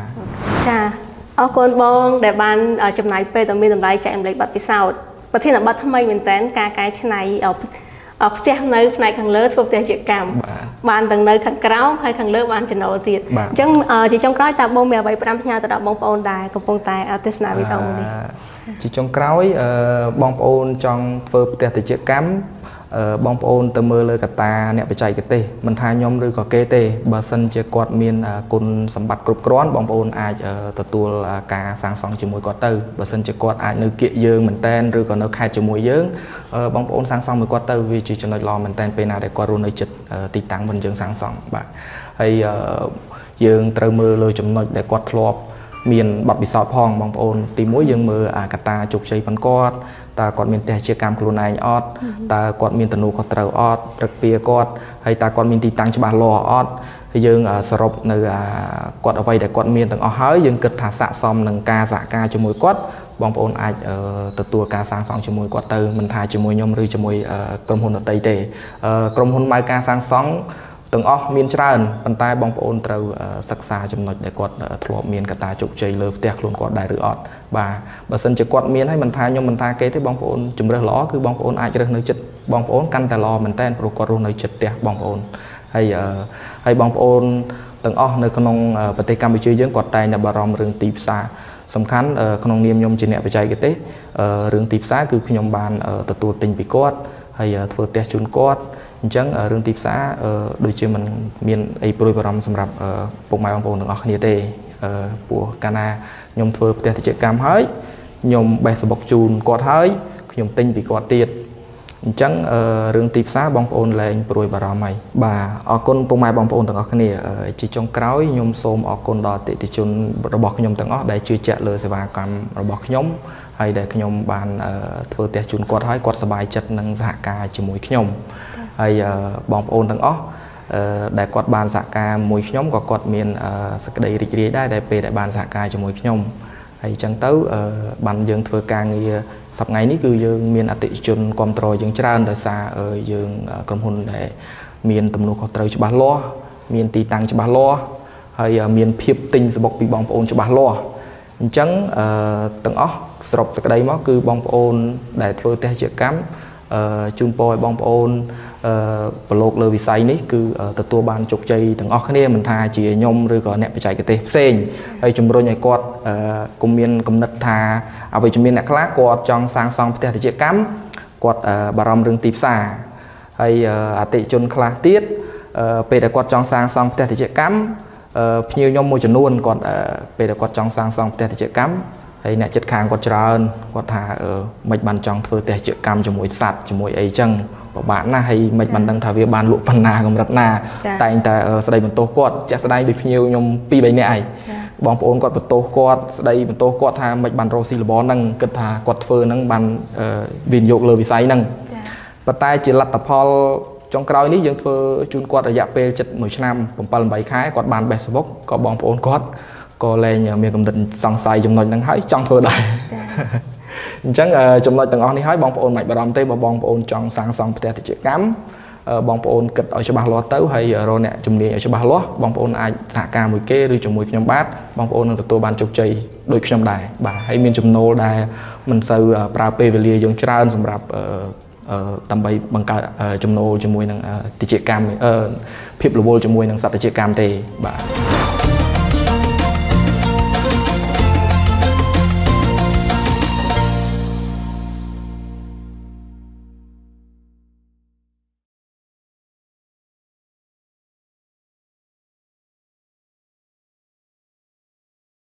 cha ở con bông để ban ở trong này pe tầm mi tầm lại chạy em lấy bạt phía sau và thế là bạt thâm mây mình tán ca cái trên này ở phía nơi này càng lớn phục tề chuyện cảm ban từng nơi càng cào hay càng lớn ban trên đầu tiết chẳng chỉ trong cào ta bông mèo bảy trăm nhau ta đọc bông ôn đài cùng bông tài ở tết nào biết không đi chỉ trong cõi bong ôn trong phơi tè thì chiếc cám bong ôn từ mưa lơi cả ta nẹt bị chạy cái tê mình thay nhom rồi có kê tê bờ sân chiếc quạt miên côn sầm bạc cột cón bong ôn ai từ tua cá sáng sòng chỉ mùi có từ bờ sân chiếc quạt ai nơi kia dương mình tên rồi còn nơi khai chỉ mùi dướng bong ôn sáng sòng mùi có từ vì chỉ cho nơi lò mình tên bên nào để qua run nơi chật tì táng mình dương sáng sòng bạn hay dương từ mưa lơi chấm nơi để quạt lọp miền bạc bị sọt phong bằng ôn tí mũi dương mơ cả ta chụp chơi bắn cọt ta còn miền tây chia cam cồn này ọt ta còn miền tây nô có trầu ọt trật pia cọt hay ta còn miền tây tăng cho bà lò ọt dương sọp nơi cọt ở đây để cọt miền tầng ở hới dương cực thả xạ xong nâng ca giả ca cho mùi cọt bằng ôn ai từ tua ca sang xong cho mùi cọt từ mình thay cho mùi nhom rư cho mùi cầm hồn ở tây tề cầm hồn mai ca sang xong từng óc miền tràn bàn tay bong ôn trâu sắc xa chấm nốt để quạt thua miền cả ta chụp chơi lơ tẹt luôn quạt đại rửa ọt bà sân chơi quạt miền hay mình thay nhưng mình thay kế thế bong ôn chấm rơ ló cứ bong ôn ai chơi nơi chật bong ôn căn tài lò mình tên rồi quạt luôn nơi chật tẹt bong ôn hay bong ôn từng óc nơi con ông bờ tây Campuchia dưới quạt tay nhà bà rong rừng tiệp xa sầm khán con ông niêm nhom trên nẹp về chơi cái tết rừng tiệp xa cứ khi nhom bàn từ tua tình bị quạt hay thua tẹt chun quạt Chẳng ở rừng tiếp xã đôi chân mình miền ấy bồi bầm sầm rập bụng mai bông đường ở khnia tê của Cana nhom phơi tê thì cam hơi nhom bè sập bọc chùn cọt hơi nhom tinh bị cọt tiệt chẳng rừng tiếp xã bông bồn là bồi bầm mày bà ở con bụng mai bông bồn đường ở khnia chỉ trong cáu nhom xôm ở con đò tê thì chun bọc nhom đường ở để chơi chẹt lười sờ và cầm bọc nhom hay để nhom bàn phơi tê chun cọt hơi cọt sờ bài chật năng giả ca chỉ mũi nhom hay bóng ôn thằng óc để quạt bàn dạ ca mùi nhóm có quạt miền sạc đầy rịch rỉ đai để về để bàn dạ ca cho mùi nhóm hay chẳng tấu bàn dương thừa ca nghi sắp ngày ní cứ dương miền ati chun control dương tràn đời xa ở dương cầm hồn để miền tầm nô có trời cho bà lo miền tì tăng cho bà lo hay miền phiệp tinh bọc bị bóng ôn cho bà lo chẳng thằng óc sọc sạc đầy nó cứ bóng ôn để thừa tê chữa cám chun poi bóng ôn lột lơ vì say ní cứ từ tua ban chục chay từng ở khné mình tha chỉ nhom rồi còn nẹp chạy cái tê sen hay chúng rồi nhảy cọt cùng miền cầm nứt tha à về chúng miền nẹt lá cọt trong sang song tê thì chạy cắm cọt bà rầm rừng tịp xà hay tệ chôn khla tiết về để cọt trong sang song tê thì chạy cắm nhiều nhom môi chuẩn luôn cọt về để cọt trong sang song tê thì chạy cắm hay nẹt chật khang cọt trơn cọt tha mạch bàn trong phơi tê chạy cắm cho mũi sạt cho mũi ấy chân bạn là hay mạch bàn đăng thả về bàn lụa phần nào cũng rất là tại anh ta ở đây mình tô quạt chắc sau đây được nhiều nhom pi bảy này bóng ôn quạt tô quạt sau đây mình tô quạt ha mạch bàn rosi là bó năng cật thả quạt phơ năng bàn viền dọc lờ vì say năng và tay chỉ lật tập hall trong cào ní dương phơ chun quạt ở dạng pe chật mười năm còn phần bảy khái quạt bàn bẹt sốc có bóng ôn quạt có lên nhà miền cầm định sang say trong nội năng hái trong phơ đại chẳng trong loại tầng on thì hỏi bóng ôn mạch bà đom tê bóng ôn trong sáng song tê thì cắm bóng ôn kịch ở cho bà lo tấu hay rồi nè chùm đi ở cho bà lo bóng ôn ai thả ca mùi kê đưa chùm mùi nhóm bát bóng ôn từ tôi bàn chục chày đôi chùm đài bà hay miên chùm nô đài mình sâu pra pê về lia dùng tràn dùng rạp tầm bay bằng cả chùm nô chùm mùi năng tê chìa cam phép lô vô chùm mùi năng sạch tê chìa cam tê bà